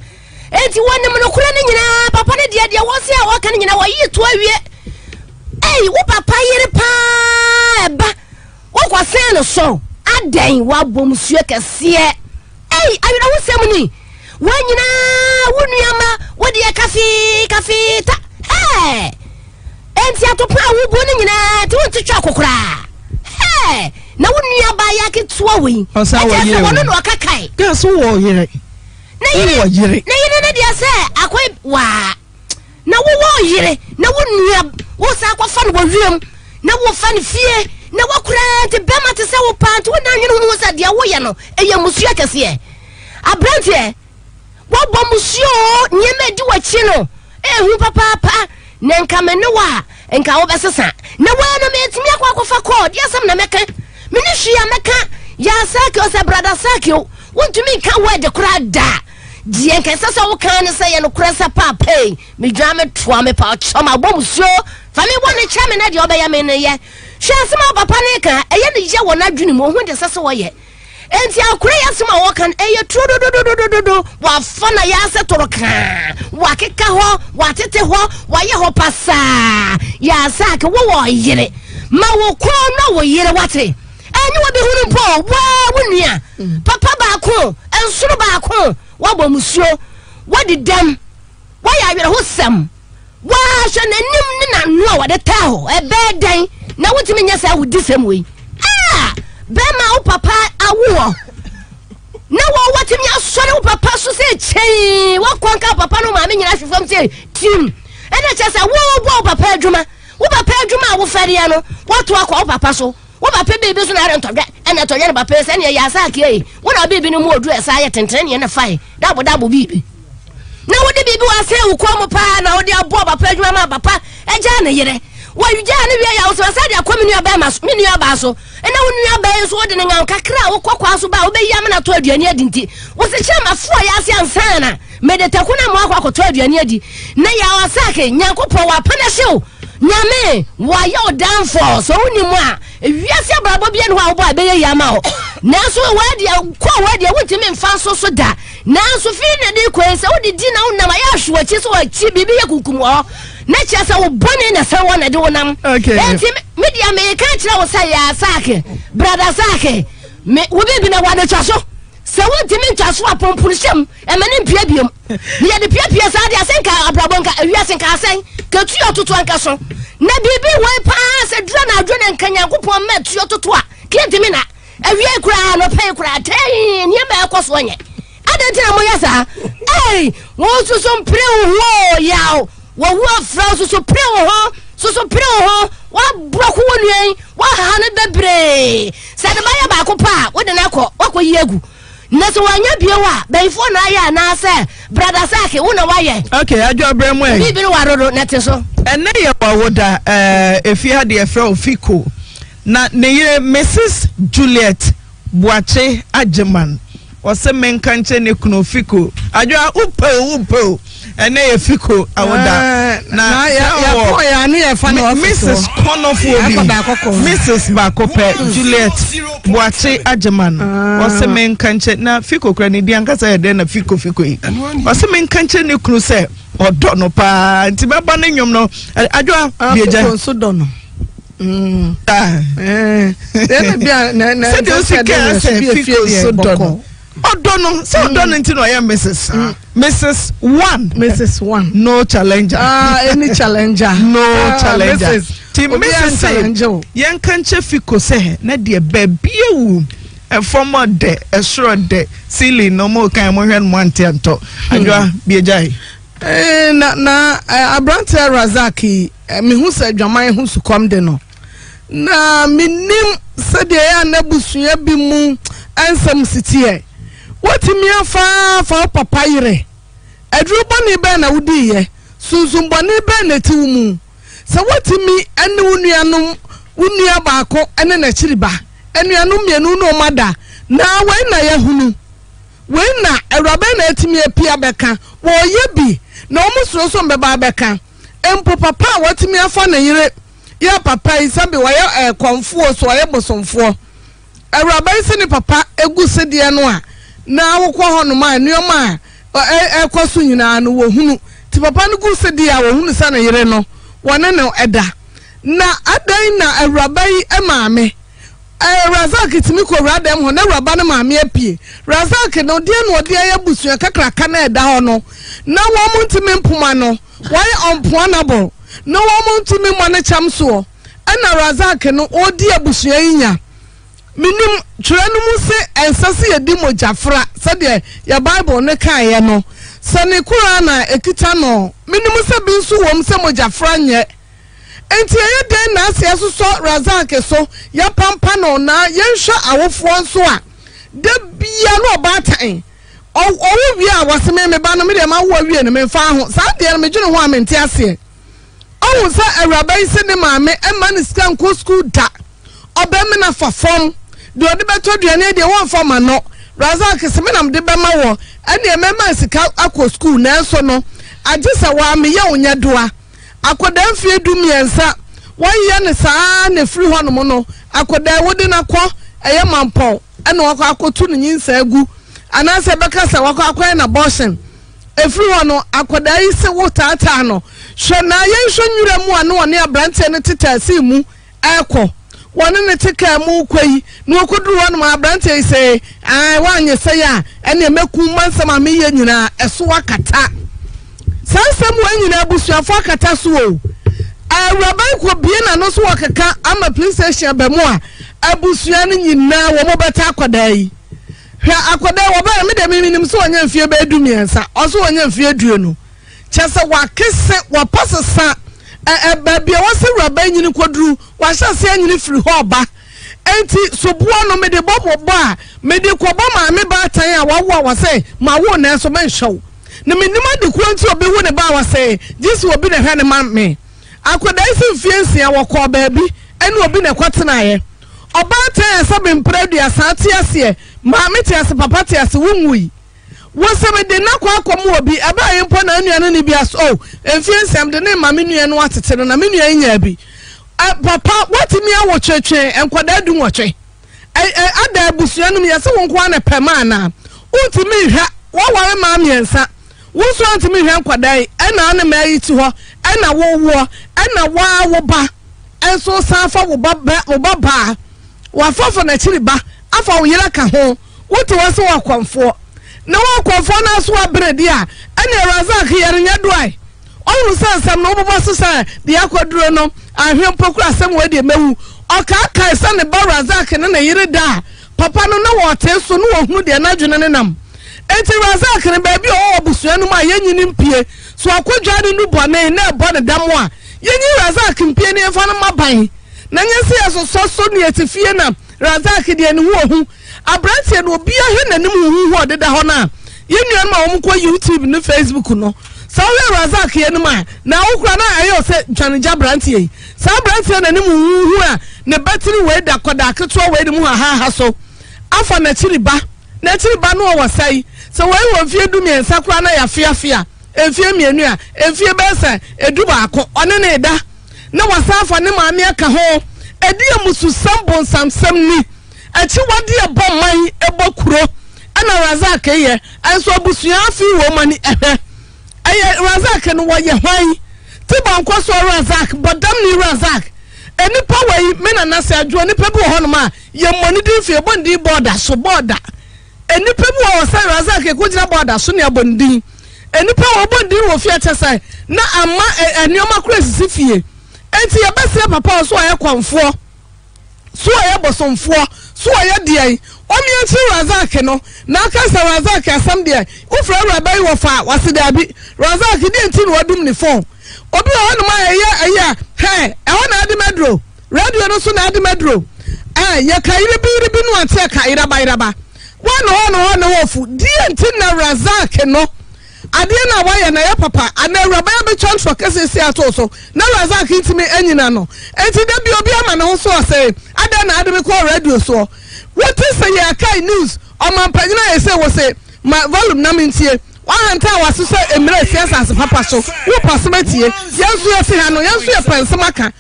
And you want them no crying in a papa, the idea was here walking in our year 12 years. Hey, what papa, you're pa. What was saying so? I dang what boom shake a see. Hey, I don't say money. When you know, wouldn't you? What do you cafe? Hey, and see, I took a woman in a to chocolate. Hey, now wouldn't you buy a kid swallowing? I don't know a caca. That's all here. Nay, I say, I quite why. Now, what here? Now, wouldn't you? What's our fun with him? Now, what fun fear? Na wakura te bema te se wo pa to na nyen ho sa dia wo ye no eye musua kese ye abrante wo bo musua nyema di wachi no hu papa nenka me noa enka wo besesa na wa na metimi akwa kofa call dia sam na meka me ni hwia meka ya saki o se brother saki o wontumi ka word kura da die enka sesa wo kan ne se ye no kura sa papa me dwa me toa me pa chama bom suo fa me woni chama na de obeya me ne ye hwia sema papa ne ka eye ne je wona dwuni mo hu de sesa wo ye enti akure yasema wo kan eye trododododododo wa fana yase toroka wa keka ho wa tete ho wa ye ho pasa yasa ke wo yire ma wo ko na wo yire wate enyi wo bi hunu po wa wunua papa ba ko ensuru ba ko wa bomusuo wa didam wa ya yire ho sam wa hwe nanim ne na no wa de ta ho e be den na wotimi nya sa wudi sam we ah Bema o papa awo na wo watimi asore o papa so se chei wo kwanka papa no ma me nyina hwefam se tim ene chese wo bo papa adwuma wo fere no wato akwa o papa so wo papa bibi so na are ntodwe ene todwe ne papa se ne ya saaki e wo na bibi no mu odu e sa ye tenten ne ne fai dabo bibi na wo de bibi wa se wo kwa mo pa na wo de abo papa adwuma ma papa eja ne yere wa yuja ne wi ya wo so sa de akwaminu abema so minu aba so ena wonu aba so wo de ne ngan kakra wo kokwa so ba wo be yam na to aduani adinti wo se chama fo ya ase ansa na medetaku na mo akwa to aduani adi na ya wa sake nyankopɔ wa panahyew nyame wa yo downfall so woni mo a wiase abrabɔ bia ne ho a wo ba be ye yam a ho nanso wo de ko wo de wotimi mfa so so da nanso fi ne de ko se wo de di na wo na ma ya hwo chi so chi bibi ye kunkum ho na chasa wo bone na sa wona de wonam enti media me kan kira wo sa ya saake brother saake me wo bibi na wana chaso se wonti me chaso apompun shem e me ne pia biom me ye de pia pia sa de asenka abrabonka awiasenka asen ka tuyo toto anka so na bibi wo pa se dra na adwo ne kan yakopon ma tuyo toto a kenti me na awie kura no pe kura tei ne ma ekoso onye adentina mo yasa ei wo susun pre wo yawo wa wa fraso so ho wa broku wonu en wa ha ne bebre se de maya ba ko pa wo de na ko wa ko yegu na so wanya biwo a beifo na ya na se brother sake wo na wa ye okay ajo brem en bibi no waroro na te so ene ye wa woda efi ha de efra ofiko na ne yire Mrs Juliet Boache Ajeman o se menkanche ne kuno ofiko ajo upo ene ye fiko awoda na ya ko ya ne ye fa na Mrs Konofobi Mrs Bakope Juliet Boache Ajeman o se menkanche na fiko kra ne di ankasa ye de na fiko yi o se menkanche ne kuno se odo no pa nti baba ne nyom no ajo bieja so do no Odono, so odono ntino ya Mrs. 1. No challenger. Any challenger. No challenger. Mrs. Challenger. Yan kanche fiko se na de babiewu e former de esro de silly no mo kan mo hwen mo ante anto. Adwa biejai. Na Abrante Razaki me hu se dwaman hu sukom de no. Na minim se de ya na busua bi mu ansam sitie. What me fa for papa yire adru boni be na wudi ye sunsun boni be na ti mu so what me ene unuanum unua baako ene na chiriba enuanum mienu no mada na we na ye hunu we na ewrabe na etimi epia beka wo ye bi na omusoro so mbeba beka empo papa what me afa na yire ye papa isabe wo ye konfuo so ye bosomfo ewrabe se ni papa eguse de no a na wo kwa hono ma nneoma e kwaso nyina no wo hunu ti papa no gu se dia wo hunu sa na yire no wona no eda na adan na awrabai e maame Razak timi ko radam ho na awraba no maame apie Razak no dia no dia ya busua kakraka na eda ho no na wo muntimi mpuma no why unpunable na wo muntimi mo ne chamso na Razak no odi abusua yinya minim trenum se ensase yedi mojafra sede ya bible ne kan ye no se ne kura na ekita no minim se bi nsu wo se mojafra nye enti ye den na se soso Razak so ya pampa no na ye hwa awofo nso a de bia no obatan Oh, we are was me banamidema warrior and me found Sadia Major Woman Tiasia. Oh, sir, a rabbi send my man is come to school that. Obemina for form. Do I better do any one form or not? Razak is a man of the Bamawa, and the member is a cow aqua school, Nelson. I just a while me young Yadua. I could then fear do me and sir. Why yan is a free one mono. I could there wouldn't aqua a young man Paul, and walk aqua to the new segu. And I said, because I walk away an abortion. Everyone, I could I say water at Tano. Shall now you show you the more no near Branch and Tita Simu, Echo. One in the Tika Mukway, no could run my Branch, say, I want you say, and you make woman some of me and you know, a swakata. Someone you know, Bush, your Fakata Suo. A rabbi could be in a no swakata, I'm a police station, Bemoa, a Bushian, you know, a mobile taco day. Akwada wabara mide miminim so wanye mfie be edu miensa oso wanye mfie duenu chese wakese wapasa sa babia wase raba enyini kwadru washase enyini firi hoba enti sobuwa no mede bobo ba mede kwa boma ame ba ataya wawua wase mawo na enso menshaw ni minima di kuwa nti obi wune ba wase jisi wabine hene mame akwada isi mfie nsi ya wakwa baby eni wabine kwa tinaye oba ataya sabi mpredu ya saati ya siye Mammy Tias, Papa Tias, whom we was some day not quite be a buy upon any bias. Oh, and fears I'm the name, Mammy, and what it's an ammonia be. Papa, what me I watch a chain and quadad do watch it. I dare Bushianum as one corner per mana. What to me, what were Mammy and Sat? What's wrong to me, Quaday, and I married to her, and I war, and I war ba, and so Safa will ba, while far from the chili ba. Afa oyela ka ho wote wase wakwamfo na wakwamfo na so abrede a ene razak yere nya duai onu sansam no bobo so san de akoduro no ahwe mpokura sam we de mewu oka kai san ne ba razak ne na yire da papa no na wote so no ohunu de na dwene ne nam enti razak ne ba bi o obusua no ma yenyini mpie so akodwade no bone na bone dam a yenyi razak mpie ne fa no maban na nyese eso so so ne atifie na Razaki de enu ohu abrantie no bia he nanim hu ho deda ho na yenuan ma omko YouTube ne Facebook no sawe Razaki enu ma na okura na ayo se twanija brantie sa brantie nanim hu a ne batiri we da koda keto we de mu ha so afa na chiriba no wo sai se we wo fie du mien sakura na ya fiafia efie mienu a efie besa eduba akọ one ne da na wasafa ne maami aka ho Edia musu sambon samsemni echi wadi ebo mai ebo kuro ana razak ye enso abusua afi wo mani ehe eye razak no waye hwan ti banko so razak bodam ni razak eni power yi me na nase adwo ni pebu ho no ma ye moni din fie bondi border so border eni pebu wo sai razak e ko jira border so ne bondi eni power bondi wo fie chesai na ama enioma crazy fie Enti ya basi ya papa suwa ya kwa mfuwa suwa ya boso mfuwa suwa ya diai omi ya chiri razake no na akasa razake ya samdiai ufra rabai wafa wasidabi razake diye ntini wadumu ni fong obi ya wano maa ya hee ewana adi medro radio no suna adi medro ya kairibi nuantia kairaba wano wofu diye ntini na razake no Adiye na waya na ya papa ane rabaya bichonswa kese siya toso na razaki intimi enyi nano enti debi obi ama na honso wa se adye na adime kwa radio so wati se ye akai news o mampanyina ye se wose ma volume na mintiye wana nta wasuse emire siyasa asi papa so wupa simetiye yansu ya sihano yansu ya pensimaka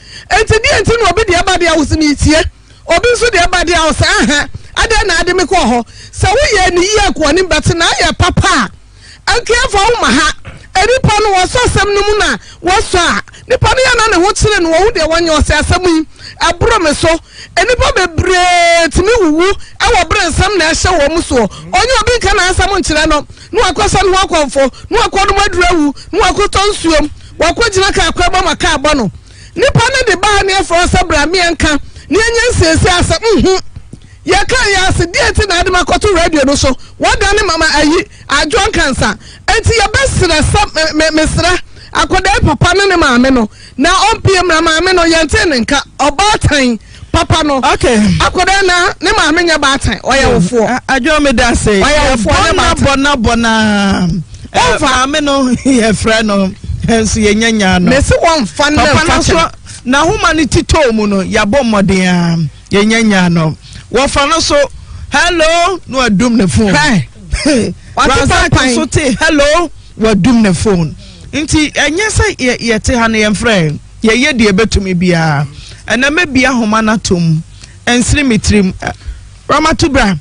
enti diye ntini obi diya badi ya usimitiye obi su diya badi ya ose aha adye na adime kwa ho sa uye ni iye kwa nimbati na ye papa Anke fa umaha enipa no woso asem no mu na woso a nipa no yana ne ho kire no wo de wanye woso asem yi abro me so enipa bebre timi wuwu e wo brensam na ehye wo mu so onye obi kan asem nkire no no akoso no akonfo no akodo maduawu no akoto nsuom wakogina ka akwaba maka aba no nipa ne de ba ne efo sabra me enka ne enyenseese asem hu ya kan ya se dieti na adima koto radio no so woda ne mama ayi ajon cancer enti ya besra mesra akoda papa ne mama no na ompie mama no yente ne nka obatan Papa no. Okay. Akodana ne ma me nya ba tan. Oyewofo. Adwo me da say. Oyewofo ne ma bona. Ofa me no ye frɛ no. Enso ye nyanya no. Me se won fa na fa na humanity to mu no ya bɔ mɔden a. Ye nyanya no. Wo fa no so hello no adum ne phone. Hey. What's that so te hello wo adum ne phone. Nti enye say ye te ha na ye frɛ. Ye ye de betumi bia. And I may be a homanatum and slimitrim Ramatubra.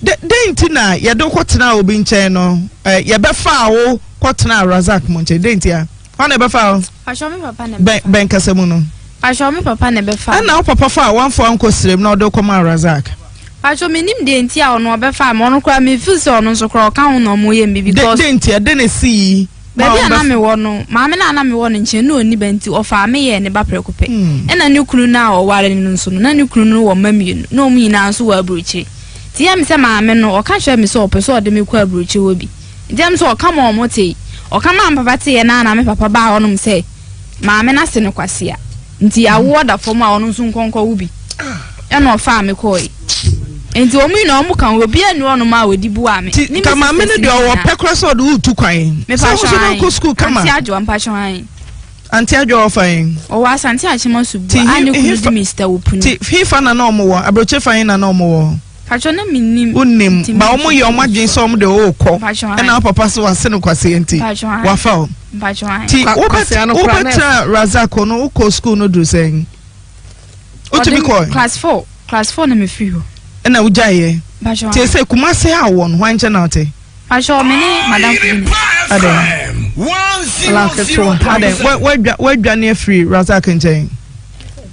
Daintina, ya don't quotina will be in channel. Ya befao, quotina Razak Monte, daintia. One ever foul. I shall me papa banker Samuno. I shall me papa never foul. And now papa foul one for Uncle Slim, no docoma Razak. I shall mean him daintia or no befa, monocra me fuse or no so crow count or moyen be because daintia, then I see. Baby anami wono maame na anami wono nche no ni benti ofa me ye ne ba prekope ena ne kunu na o ware ni nso no na ne kunu no wo mamie no mu nyina nso wa abrochi ti ya mse maame no o ka hwe me so ope so o de me kwa abrochi wo bi ti ya mse o ka mo mote o ka ma papa te ye na na me papa ba wono mse maame na se ne kwase a nti ya wo da fo ma wono nso nkonko wo bi ena ofa me koi nti o mi na o mu kan obi anu onu ma we dibu ame ni kama me ne de o pekra so de utu kwan me fa so school kama anti ajo ampa chwan anti ajo ofan o wa santi achi ma subu ani ku mister opunu ti fifa na na o mu wo abroche fan na na o mu wo pacho na minim unnim ba o mu ye o madwen so o mu de o ko na papa so wase ne kwase enti wa fa o ti wo kwase anu kra na Razak no uko school no do sen o ti bi ko class 4 na me fi ho na ujaye ti se kumase awon hwan che na ote pasho me ni madam kuni adam 100 adam wadwa na free Razak nchen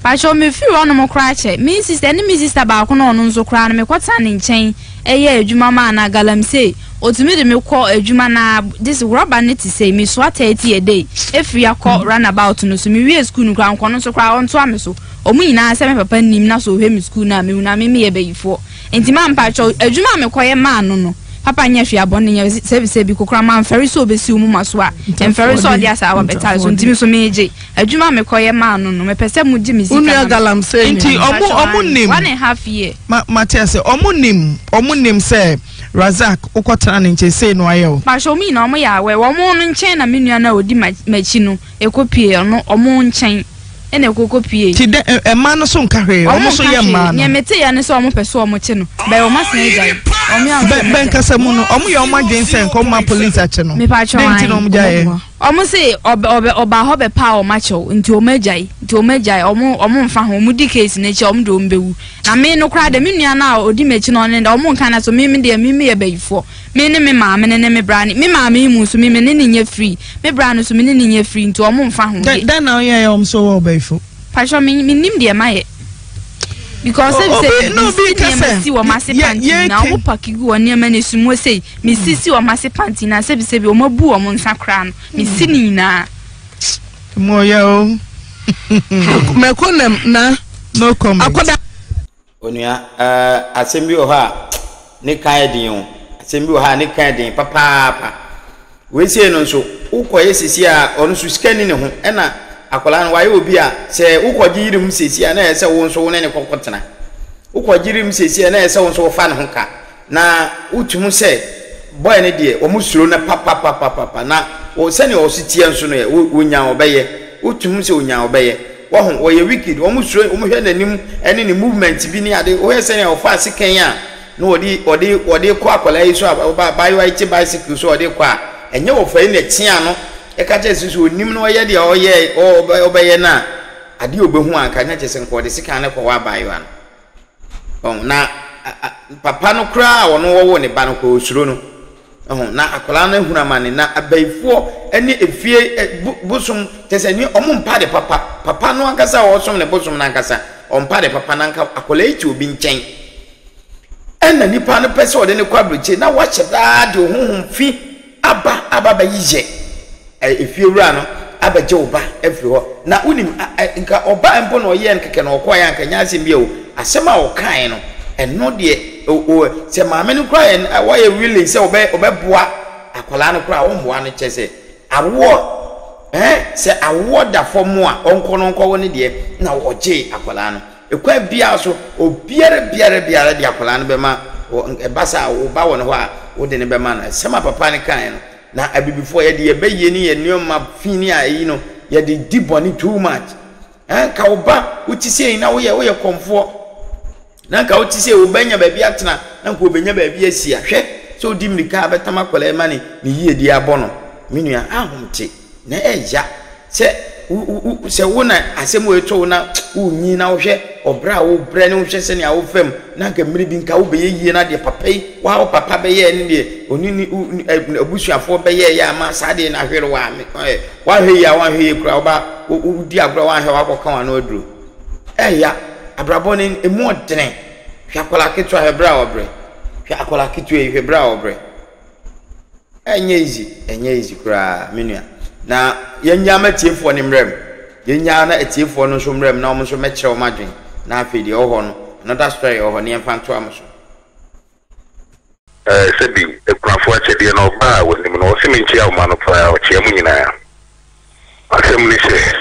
pasho me free won mo kra che me sister ni me sister ba ko na onu nzo kra na me kwata ni nchen eye adwuma ma na galamse otumi de me ko adwuma na this rubber net say me so 30 a day free akọ run about no so me we school no kra nkono so kra onto ame so omu na se me papa nim na so hwe school na me una me me yebeyifo enti ma mpa cho adwuma me koye ma no no papa nya hwe abon nya service bi kokra ma mfere so obesi umu maso a mfere so odi asa abeta so ntimi so me je adwuma me koye ma no no me pese mu ji mi sika unu agalam se enti omu nim 1.5 year matia se omu nim se Razak ukotana nche se no ayo ma show me na omu ya we omu no nche na menua na odi machi no ekopie no omu nche ene kokopie ti ema no so nka hwe omo so ye ma no nyemete ya ne so omo pese omo che no be o ma sene gai omo ya ben kasa mu no omo ye omo adwensen ko ma police ache no nti no omo jaye omo se oba ho be pa o ma che o nti omo jaye omo mfa ho omo di case ne che omo do mbewu na me no kra de me nua na odi mechi no ne da omo nka na so me de me ye bayifo me ne me ma me ne me bra ne me ma me mu so me ne nya free me bra no so me ne nya free nti omo mfa ho dan na ye omo so wo be Pasha minim de maye because if no be kasi wo mase panti na wo pakigu wo ne mane sumo sei mi sisi wo mase panti na sebi wo mabu wo nsa kra no mi sini na moyo me konem na no comment akoda onua asembi wo ha ne kai din wo asembi wo ha ne kai din papa we sie no nso ukoye sisi a onu su skani ne ho ena akolan waye obi a se ukwagirim sesia na ese wo nso wo ne kokotena ukwagirim sesia na ese wo nso fa ne hoka na utumu se boy ne de omusuro na papa na wo se ne ositie nso no ye onya obeye utumu se onya obeye wo ho wo ye wicked omusuro omuhwe nanim ene ne movement bi ne ade wo se ne ofa seken a na odi kwa akolan iso aba bayo aichi bicycle so odi kwa enye wo fa ne chia no ekaje susu onim no ye de oye obeye na ade obehu anka nya chese nko de sika na kwa abayo an on na papa no kra wono wo ne ba no ko osuro no on na akola na huna mane na abaifo ene efie busum chese ni omumpa de papa no ankasa wo som ne busum na ankasa ompa de papa na anka akola echi obi nchen ena nipa no pese ode ne kwa broche na wa cheda de honhom fi aba bayije if you run abaje oba everywhere na unim nka oba embo no ye nkeke na okoya nka nyase bio asema o kan no eno de o se maame no kra en wa ye willing se obeboa akola no kra wo moa no chese awo se awo da fo mo a onko no nko wo ne de na oje akola no ekwa bia so obiere dia kola no be ma e basa wo ba wo no ha wo de ne be ma na sema papa ne kan na abibifo ye de ye be ye ni ye nyoma fini a yi no ye de di boni too much ka wo ba wo ti sei na wo ye komfo na ka wo ti sei wo banya ba bi atena na ko benya ba bi asia hwe so di mrika betama kola e ma ni ye di abono minua ahomte na eja se se wona asemu eto na unyi na ohwe obra wo brɛ ne ohwe se ne awo fam na nka mmiri bi nka wo be yie na de papai wa papa be ye ne de onini abusuafo be ye ya ma sade na hwere wa me wa hwe ya wa hwe kura oba udi agura wa hwe akɔka wa na oduro eya abrabɔ ne emu odene hwakola ketu ahebra obrɛ hwakola ketu ehebra obrɛ enye izi kura menua na yenya matiefo ne mrem yenya na atiefo no so mrem na omo so mekyerew madwen na afi de oho no another story oho ne mfanto amso sebi ekwafo achede na oba woni mo no se menchi awu mano pa oche mu nyina ya asem ni se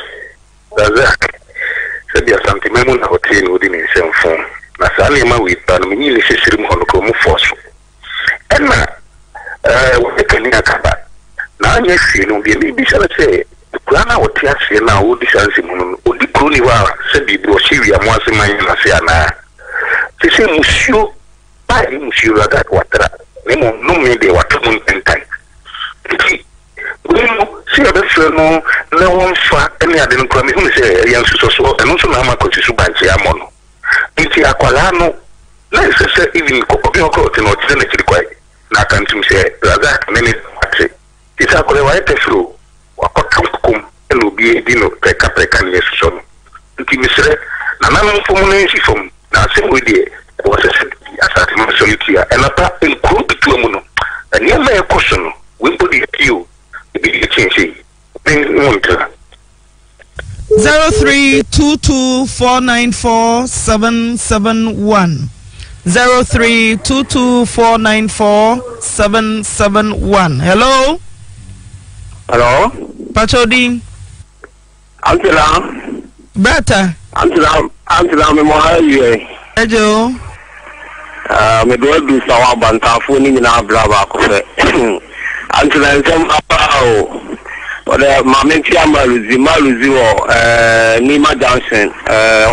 dazak sebi asanti memu na hotel odi ni semfo na sali ma wi tan mi ni se sirim hono ko mu foso ena wekeni akaba na anya sino bi bi sala se plana otia se na odi sansi muno odi kroni wa se bi bro siria mo asemanye na se ana se se musio pa ni musio la ka kwatra ni mo no me de watu mun entai mo se da se no le won fa ni ade no krami hu se yan su so eno so na ma ko su ba se amono nti akwala no na se se even ko bi ko te no te ne kiri kwai na kan tim se raza meni isa kole wa etefro wa kokum elu bi dino peka ni yesuson nti misre na nanu mfumu ne sifom na semu die wa sese asati mo solitia enapa enku bitu amuno ani ama ekosono we body you bi chenji ben monta 0322494771 0322494771 hello hello Pachodi Amsterdam Brata Amsterdam me moha ye Ejo me do do sawa bantafu ni na brava ko fe Amsterdam tem apao ode mamenti amaluzi maluzi wo ni ma Johnson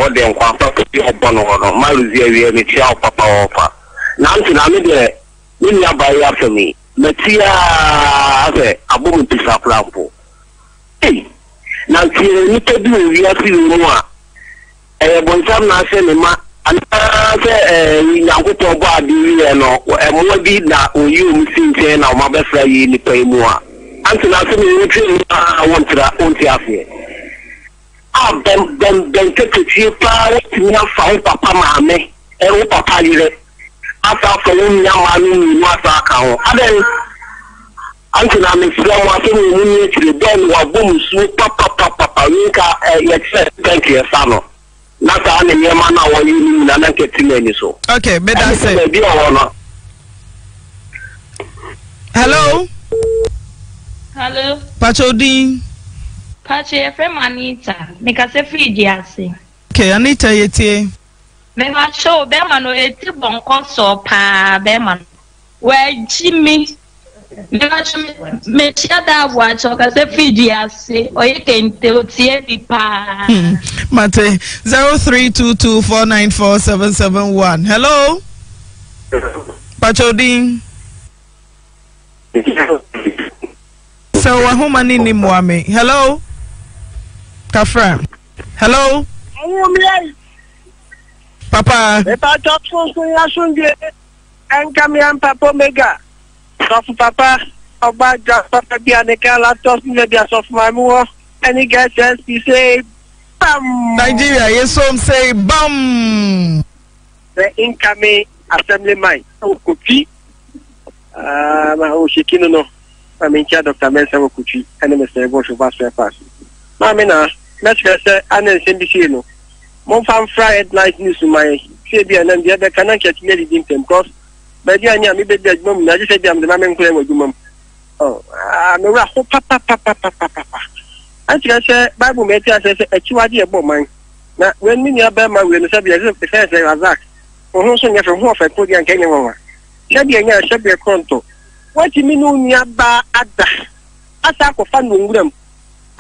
ode nkwa papa ti obono no maluzi ewe ni ti papa ofa na Amsterdam de ni na buy after me Matia ase abum pisa prampo. Na tie ni tebi wi afi nwa. Bontam na se me ma ana se nyakoto bo adi ye no. Mo bi na oyu mi sinje na o ma be fra yi ni pe mu a. Anti na se mi nti a wontra onti afi. A dem keke pa ni afa papa ma me. O papa yire. Asa fonu nyamani ni masa kawo aden antina me flamu afeni ni etire don wa bom su papa nka yetse thank you sano na ta ne nyama na woni ni na nketime ni so okay me that say hello Pachodi Pache frem Anita me ka se fridi ase okay Anita yetie me ma show be man o eti bonko so pa be man we jimi me ma show me tia da wa choka se fidi ase o ye kente o tie bi pa mate 0322494771 hello Pachodi so wa homa nini muame hello Kafra hello Papa, if I talk so soon, I shouldn't get and come and Papa Mega. So, Papa, about just Papa Bianca, laptops in the gas of my moor, and he gets as he say, Bam! Nigeria, yes, some say, Bam! The incoming assembly mine. Oh, Kuchi, Shikino, I mean, Dr. Mesa Kuchi, and Mr. Bosch of Astra Pass. Mamina, Mr. Anna Sembicino. Mon fan fried night news to my Fabian and the other cannot get me in them because by the end, maybe there's no one. I just said, I'm the man claim with you. Oh, I'm a raffle, papa. I just said, Bible made us a 2 idea, but mine. Now, when we near Burma, we must be as if the first day was that. Or also near from Hoff and Puddy and Kenyama. Shabby shall be a conto. What do you mean near Bar Ada? Attack of Fandum.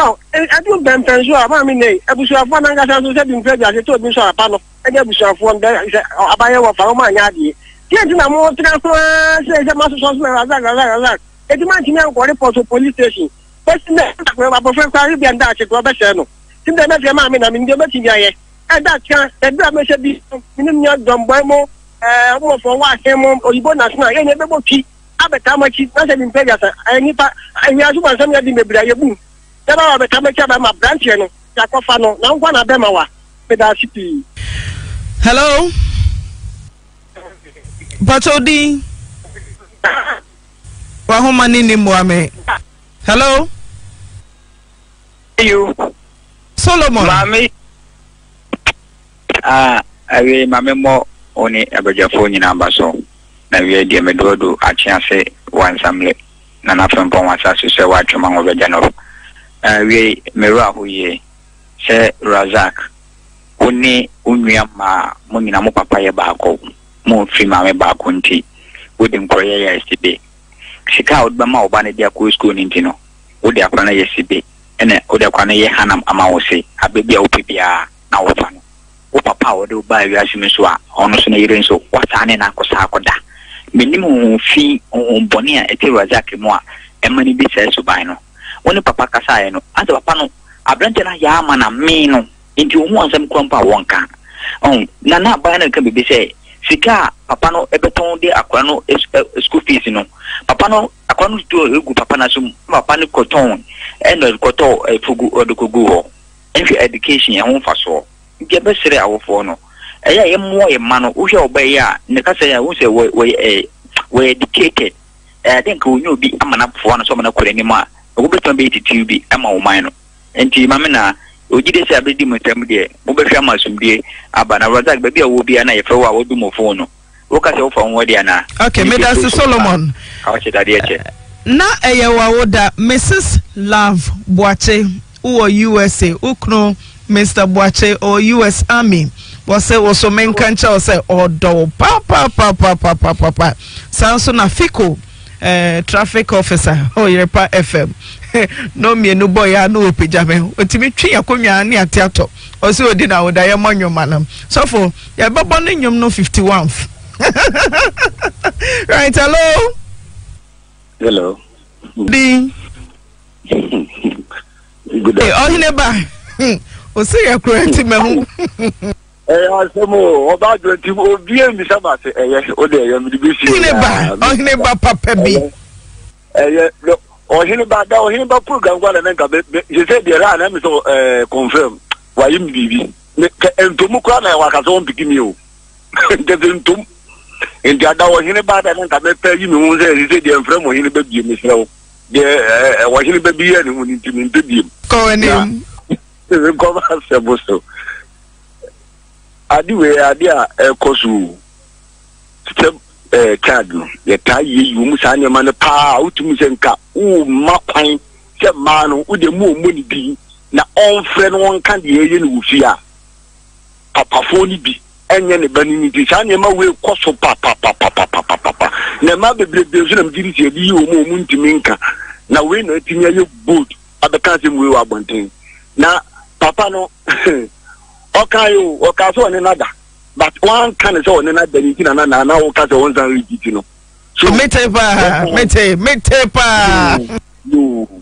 Oh, I do them friends who are mammy. I wish you have 1,000 in Fred as I told you, so a panel. I never shall have one there. I buy over for my yardie. Get in a more transfer, says a master swordsman as that. It's imagine I'm going to police station. But my professor Caribbean Dutch, Robert Sano. Since I met your mammy, I mean, the Betty, and that chance, and that may be Minimum Dumbo, for what came home or you bonus now, and never key. I bet how much it doesn't impede us. I need to want somebody to be a boom. There are the Kamacha by my branch, and Jacofano, now one of them are with our city. Hello, Batodi. Wahumanini Muame. Hello, you Solomon. Mami. I will remember only about your phone number. So, now we are the Medodo Achianse one assembly. Nana from Pomasa to say what Chumang over Janov. We Mera who ye say Razak. Only Unyama Muninamu Papaya Bako, Moon Frimame Bakunti, within Korea yesterday. She called Bama Obani their cool school Nintino, would their corner yesterday, and Odakane Hanam Amawse, a baby OPPR, now fan. Papa would do by Yashimiswa, honest in a year so what's an acosacoda. Minimum fee on Bonia, a terra zacimoa, and money be says to Bino. Only Papa Casano, as a panel, a branchana yamana meno into one some crumpa wonka. Oh, Nana Bino can be say. Sika papano ebeton de akwano school fees no papano akwano to egu papana sum papano cotton and koto fugu odukuguo if education ya won faso gebe sere awofo no eya ye mo ye ma no uhwe obaye a ne kasa ya won se we educated I think unyo bi amanapfo no so mana korani ma obeton be titi bi ama wo man no enti mame na Ojide se abedi mutem de obehwa masumdie aba na Razak be bia wo bia na yefewo a wodu mofo no wo ka se wo fa wo de na okay Mrs Solomon na eyewa woda Mrs Love Boache wo USA ukno Mr Boache or US Army wo se wo so menkan cha wo se odo pa Samson na Fiko traffic officer Oyerepa FM no me no boy ya no pejame otimi twi akonwa na atiato o se odi na oda ye monyo manam so for ya babo no nyom no 51 right hello hello ding good day oh hineba o se ya correct me hu eh asemo oba 20 obi emi sabase eh o de ye mi bi si hineba papa bi eh or him about that, or him about program. What I meant, you said there are names so confirm. Why him be? And to Mukana, what has on begin you? Doesn't do and the other was him about that. And I tell you, he said, the infirm or him baby, Miss Low. Yeah, was him baby, and who need to mean to him. Call him. Recover us, so. I do a idea, a cosu. Cadu, the tie you sign your man a power to Musenka, oh, my pine, said Mano, with the moon money be. Now, all friend one candy, you fear. Papa phony be, and then the banning is on your will cost for papa. Now, my baby, there's no duty of you, moon to Minka. Now, we know it's in your boat at the cousin we are wanting. Now, Papa no, Okayo, Okaso, and another. But one can is all and I didn't know now because I want to read you know. So mete you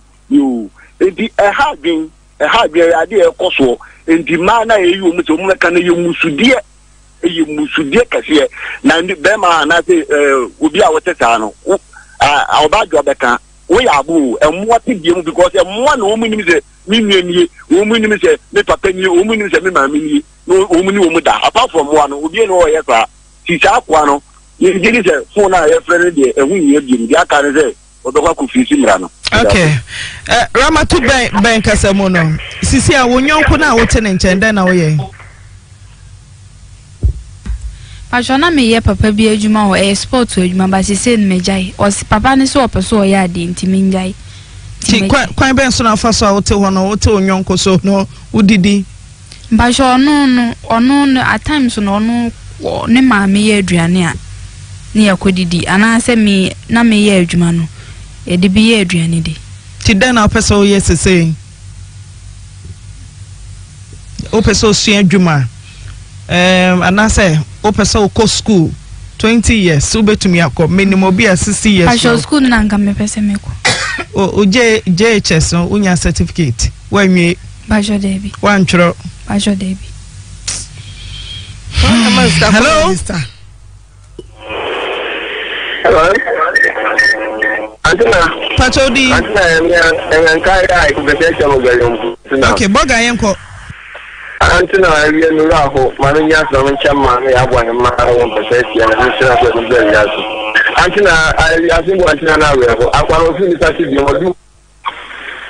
the a having idea of course in the manner you can you must dear cashier and Bema and I say would be our tetano our bad job can we are boo and what is you because one woman is a million woman is a little penny woman is a million. No woman da apart from one who didn't know a car, she's a quano. You did it a phone, a friend, and we need you. The car is or the work of Fisirano. Okay, Ramatu Bank Casamono. Sisia, when you could not attend and then away. Pajana may yet Papa be a Juma or a sport to Juma by Sisin Majai or Papa Niso Paso Yadi in Timinjai. Quite Benson of us out to one or two young so no, would But so no at times no ne ma me ye aduane a ne yakodidi ana se me na me ye adwuma no e de bi ye aduane di ti den na opeso ye sese opeso su adwuma ana se opeso ko school 20 years ubetumi akọ minimum bi 60 years pasho school na nka me pese me ko o je JHS no unya certificate wanwe pasho debi wantro pasho debi. Hello. Hello. Antina. Pachodi. Antina, okay, boga yenko. Antina, we no raho. Manunya so ncha ma na yabo ne ma won pesesi na nshira so nbe yaso. Antina, I think antina na we ho. Akwaro fi ni sati bi odu.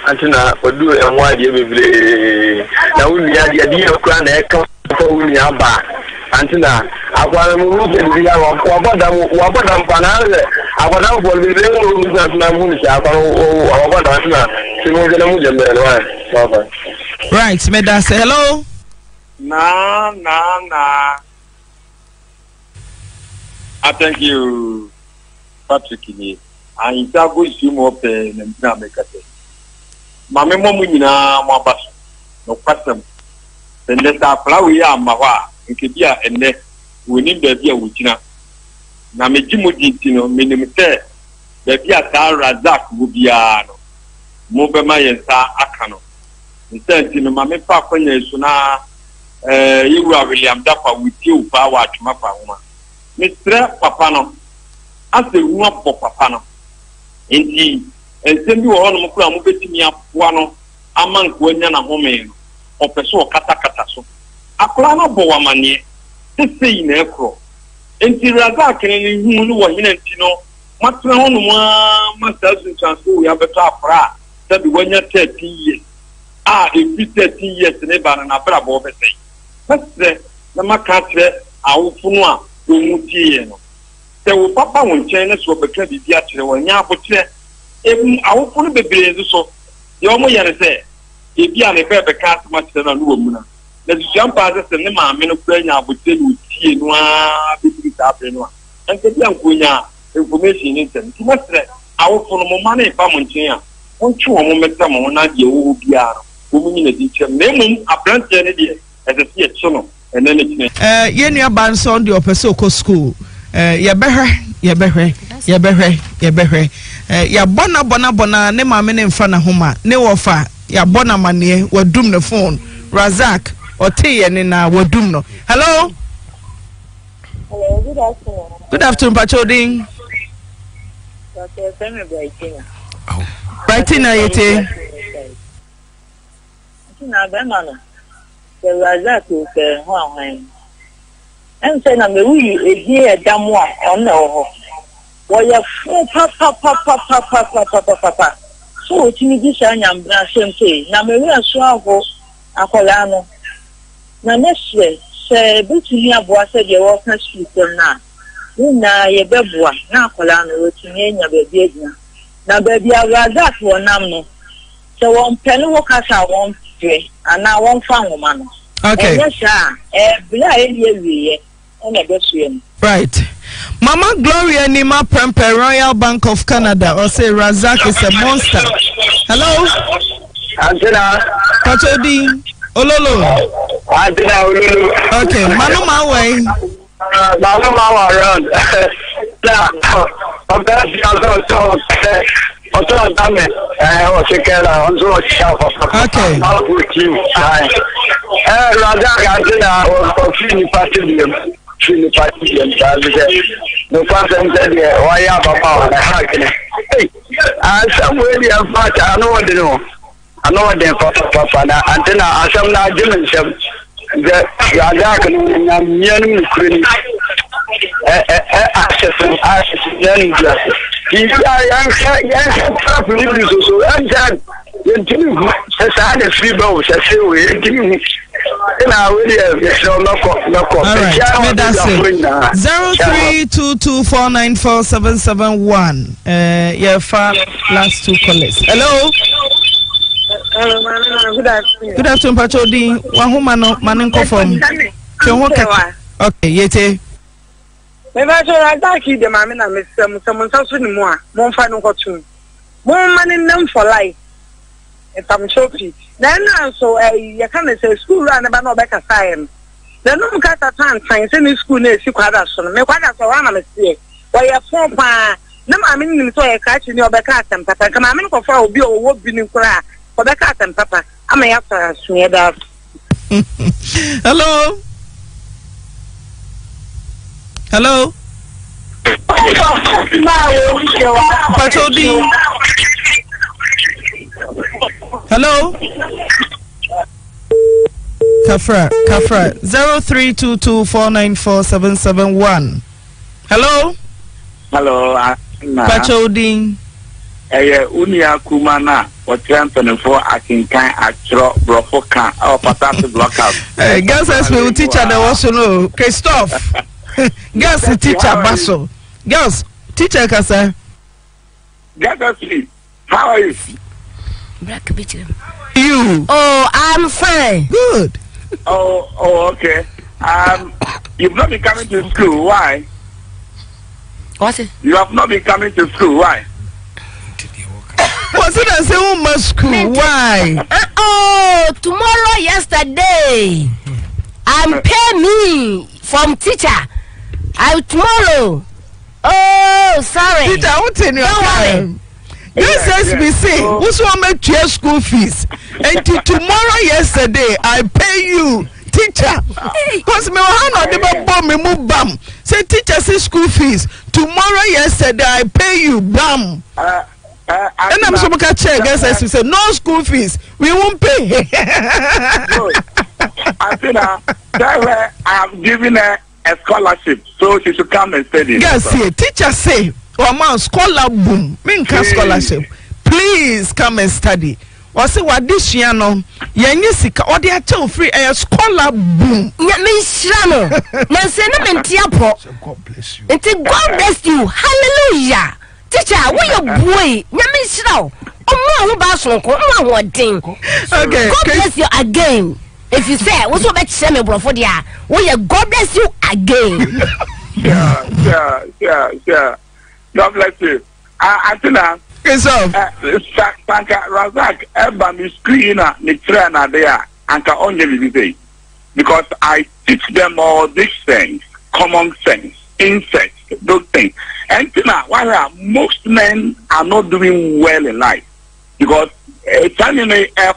Antina, odu enwa die bebele. Na unu ya die okra na eka ko unu aba. Antina, akwara mu rufe biya wa boda mpanale akwara mu bolbe mu rufe na mu ni akwara wa boda na simo gele mu jembe lewa baba right me da say hello na I thank you Patrick ni and ita go simo pe na mna mekate mamemo mu nyina mu abaso no kwasem sendeta plawo ya amawa nkebia enne woni bebia wukina na mejimodi ntino menimte bebia ta razak bubia no mo be mayesa aka no ntenti no mame pa kwanya isu na yiwa William Dapa wuti upa wa atuma pa homa mistre papa no ase huwa papa no enti ensembi wo no mkura mo betimi apoa no amanko anya na home no opeso katakata so akulana bo wamani tese ine ekro enti raza akene ni hunu wo hina ntino matwe hono ma sazu chansu ya beto afra tabi wanya 30 years ah e 30 years ne bana na bra bo betei pese na makatre awufunu a domutie no se wo papa wo nchene so beka bibi a kire wanya abotre em awufunu bebere so yo mo yare se ebi a ne beka asma kire na nuwo mu na the jump as a cinema, men of Kenya would say, would see no one. And the young Kunya information in them. You must say, I will follow money, Pamontia. Won't you a moment, someone, not your OPR, woman in a teacher, naming a branch energy as a theatre, and then it's Yenia Banson, the Opesoko school. Yaberre, ya bona, ne mamma in front of Homa, no offer, ya bona money, or doom the phone, Razak. Or tea and in our Dumno. Hello? Hello, good afternoon. Good afternoon, Pachoding. Okay, Brightina. Oh, Brightina, you tea. I'm saying, I'm really here, damn one. Oh, no. Well, you're papa. So, Timmy, I am Brassem, say, now, we are so. Na next year, say, between your boys and your workers, you now. You know, your bebois, now, Colano, to me, your baby. Now, baby, I was that one. So, one penny workers I won't pay, and I won't find woman. Okay, yes, sir. Right. Mama Gloria Nima Prempe, Royal Bank of Canada, or say Razak is a monster. Hello? Angela. Pachodi. Ololo. I did not know. Okay, Manoma way. Manoma around. I'm going to go to the house. I'm going to go to the house. I'm going to go Trini party and no person said, why are Papa? I know what they know. All right. 03224947771. Last two callers. Hello. Good afternoon. Good afternoon, Patodi. Wahumano Manenko from. Okay, yete. Hello. Hello. Patodi. Hello. Kafra. 0322494771. Hello. Hello. Patodi. Unia Kumana or 24 I can draw brofoka or potato blockhouse. Girls will teach her the also Christoph. Girls teacher Basso. Girls teacher Kasa. Girls sleep. How are you? Black bitter. You. Oh, I'm fine. Good. Oh, okay. You've not been coming to school. Why? What's it? You have not been coming to school. Why? What's it? I say, oh, my school. Why? Oh, tomorrow, yesterday, I'm pay me. From teacher, I'll tomorrow. Oh, sorry. Teacher, what's in your time? This SBC, who's one make your school fees? And tomorrow, yesterday, I pay you, teacher. Cause me one the bomb me move bam. Say teacher, say school fees. Tomorrow, yesterday, I pay you bam. And I'm so much check. SBC said no school fees. We won't pay. I have given her a scholarship, so she should come and study. Yes, see, teacher say, "Oma, scholar boom, minka scholarship. Please come and study." Or say, "What this year no? Yenye sika, or they are free a scholar boom." Yenye shano, men say no men tiapo. God bless you. Until God bless you, hallelujah. Teacher, we your boy. Yenye shano, Oma ubasonko, Oma wading. Okay, God bless you again. If you say, what's up, Sammy Brofodia? Well, God bless you again. Yeah. God bless you. I think that. Yes, sir. Sanka Razak, Eba, Miskrina, Nitrana, there, Anka Onye, because I teach them all these things, common sense, insects, those things. And why most men are not doing well in life because. These things are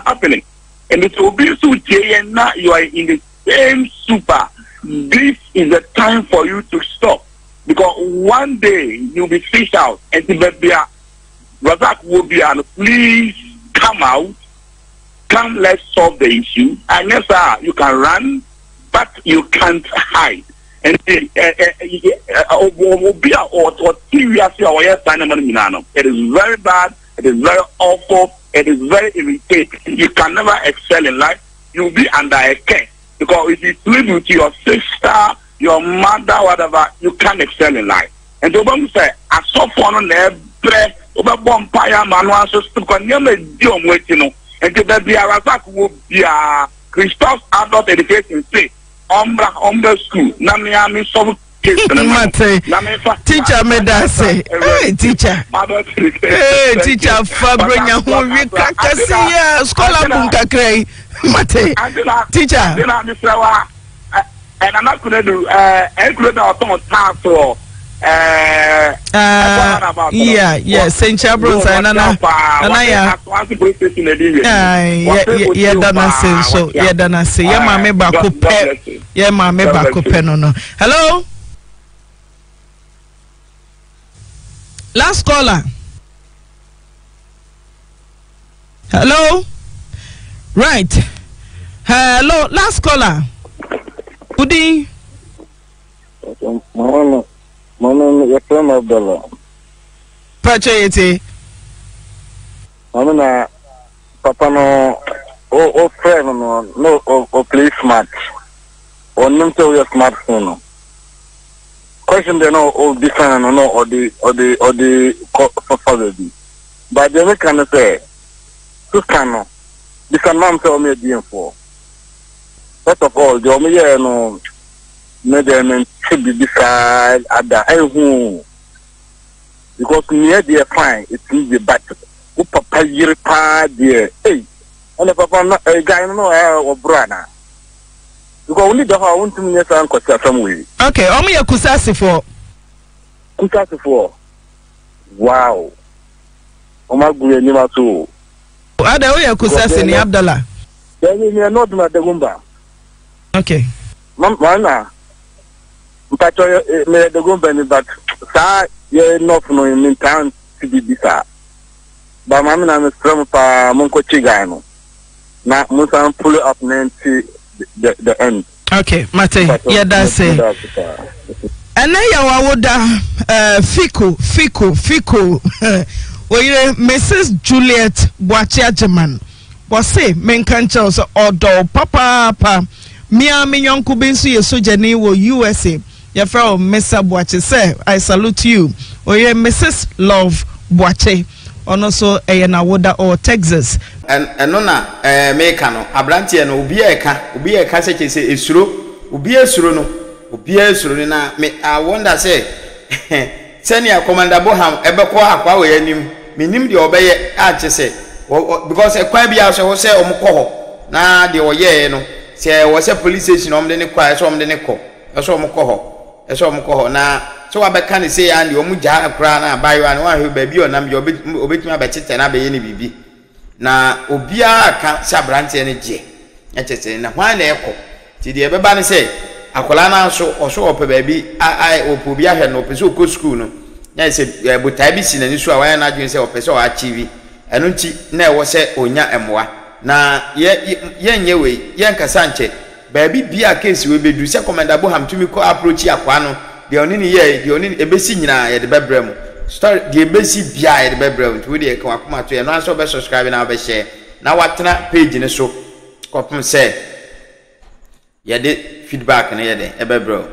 happening, and it will be so. And now you are in the same super. This is the time for you to stop, because one day you'll be fished out, and Razak will be on. Please come out, come. Let's solve the issue. And yes, sir, you can run, but you can't hide. And it is very bad, it is very awful, it is very irritating. You can never excel in life. You'll be under a curse. Because if you sleep with your sister, your mother, whatever, you can't excel in life. And the woman said, I saw fun on their breath, over vampire man, one so stupid, and the Razak will be a Christoph adult education state. Umbra school. Namiami some kids. Teacher Medase. Hey teacher. Hey teacher Fabrina who we kakasiya scholar bunka krei. Mate. Teacher. And I'm not gonna do include our tongue task or Saint Chabros and Anaya. Dana say, Mamma. Hello, last caller. Hello, right. Hello, last caller. Goodie. Mama, your friend Abdullah. Pachayete. Mama, Papa no, oh friend no, oh play smart. Oh no, so we are smart no. Question they no, oh different no, or the for the. But the way can say, Susano, this can man tell me the info. First of all, the only no measurement should be decided at the end. Because near the fine, it is the battle. Who papa year dear, hey, and the papa not a guy no or brana. Because only the whole thing is on some way. Okay, only a Kusasi for. Wow. Oma guye ni matu. Ada oya Kusasi ni Abdallah. Then you are not my Dagumba. Okay. Mana. Mpacho me Dagumba ni but sa ye not no in town to be bisa. Ba mama na me from pa monko chigano. Na musa pull up 90 the end. Okay, Mate. Yeah, that's it. And now you would Fiku. Well, Mrs. Juliet Boachia German was say, men can't tell us or do papa. Me and my young Kubinsu, your soldier name was USA. Your fellow Mr. Boachia, say, I salute you. Well, Mrs. Love Boachia, or also a Nawoda or Texas. And Nona, a mecano, a branty, and Ubiaca, such as is true, Ubia Suruna, me, I wonder, say. Senior Commander Boham, Ebequa, Kwawe, and him, meaning the obey say, because a Quabia shall say Omokoho. Now the Oyeno, say, was a police station on the Nequa, from the Neco, a Somokoho. Now, so I can say, and your Muja Crana, by one who baby, and I'm your bit my betchet and I be any baby. Now, Ubia can't sabrant energy. And just in a one echo. Did everybody say? Akolana so ope baby I opobia he no peso ko school no na se botai bi si na ni so awan na dwen se opeso wa chivi eno nti na ewo se onya emoa na ye nyewe ye nkasa nche baby bia case we bedu se commander Boham tumi ko approach akwa no de oni ni ye de oni ebesi nyina ye de bebre mu story de ebesi bia ye de bebre mu we de kwa kuma to ye no aso be subscribe na be share na watena page ni so kopum se ye de feedback na yede ebe bro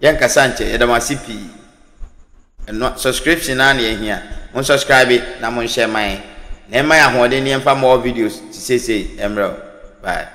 yanka sanche yede ma cp no subscription na na ehia mon subscribe na mon share mai na e mai ahode ni emfa more videos ti sese emro bye.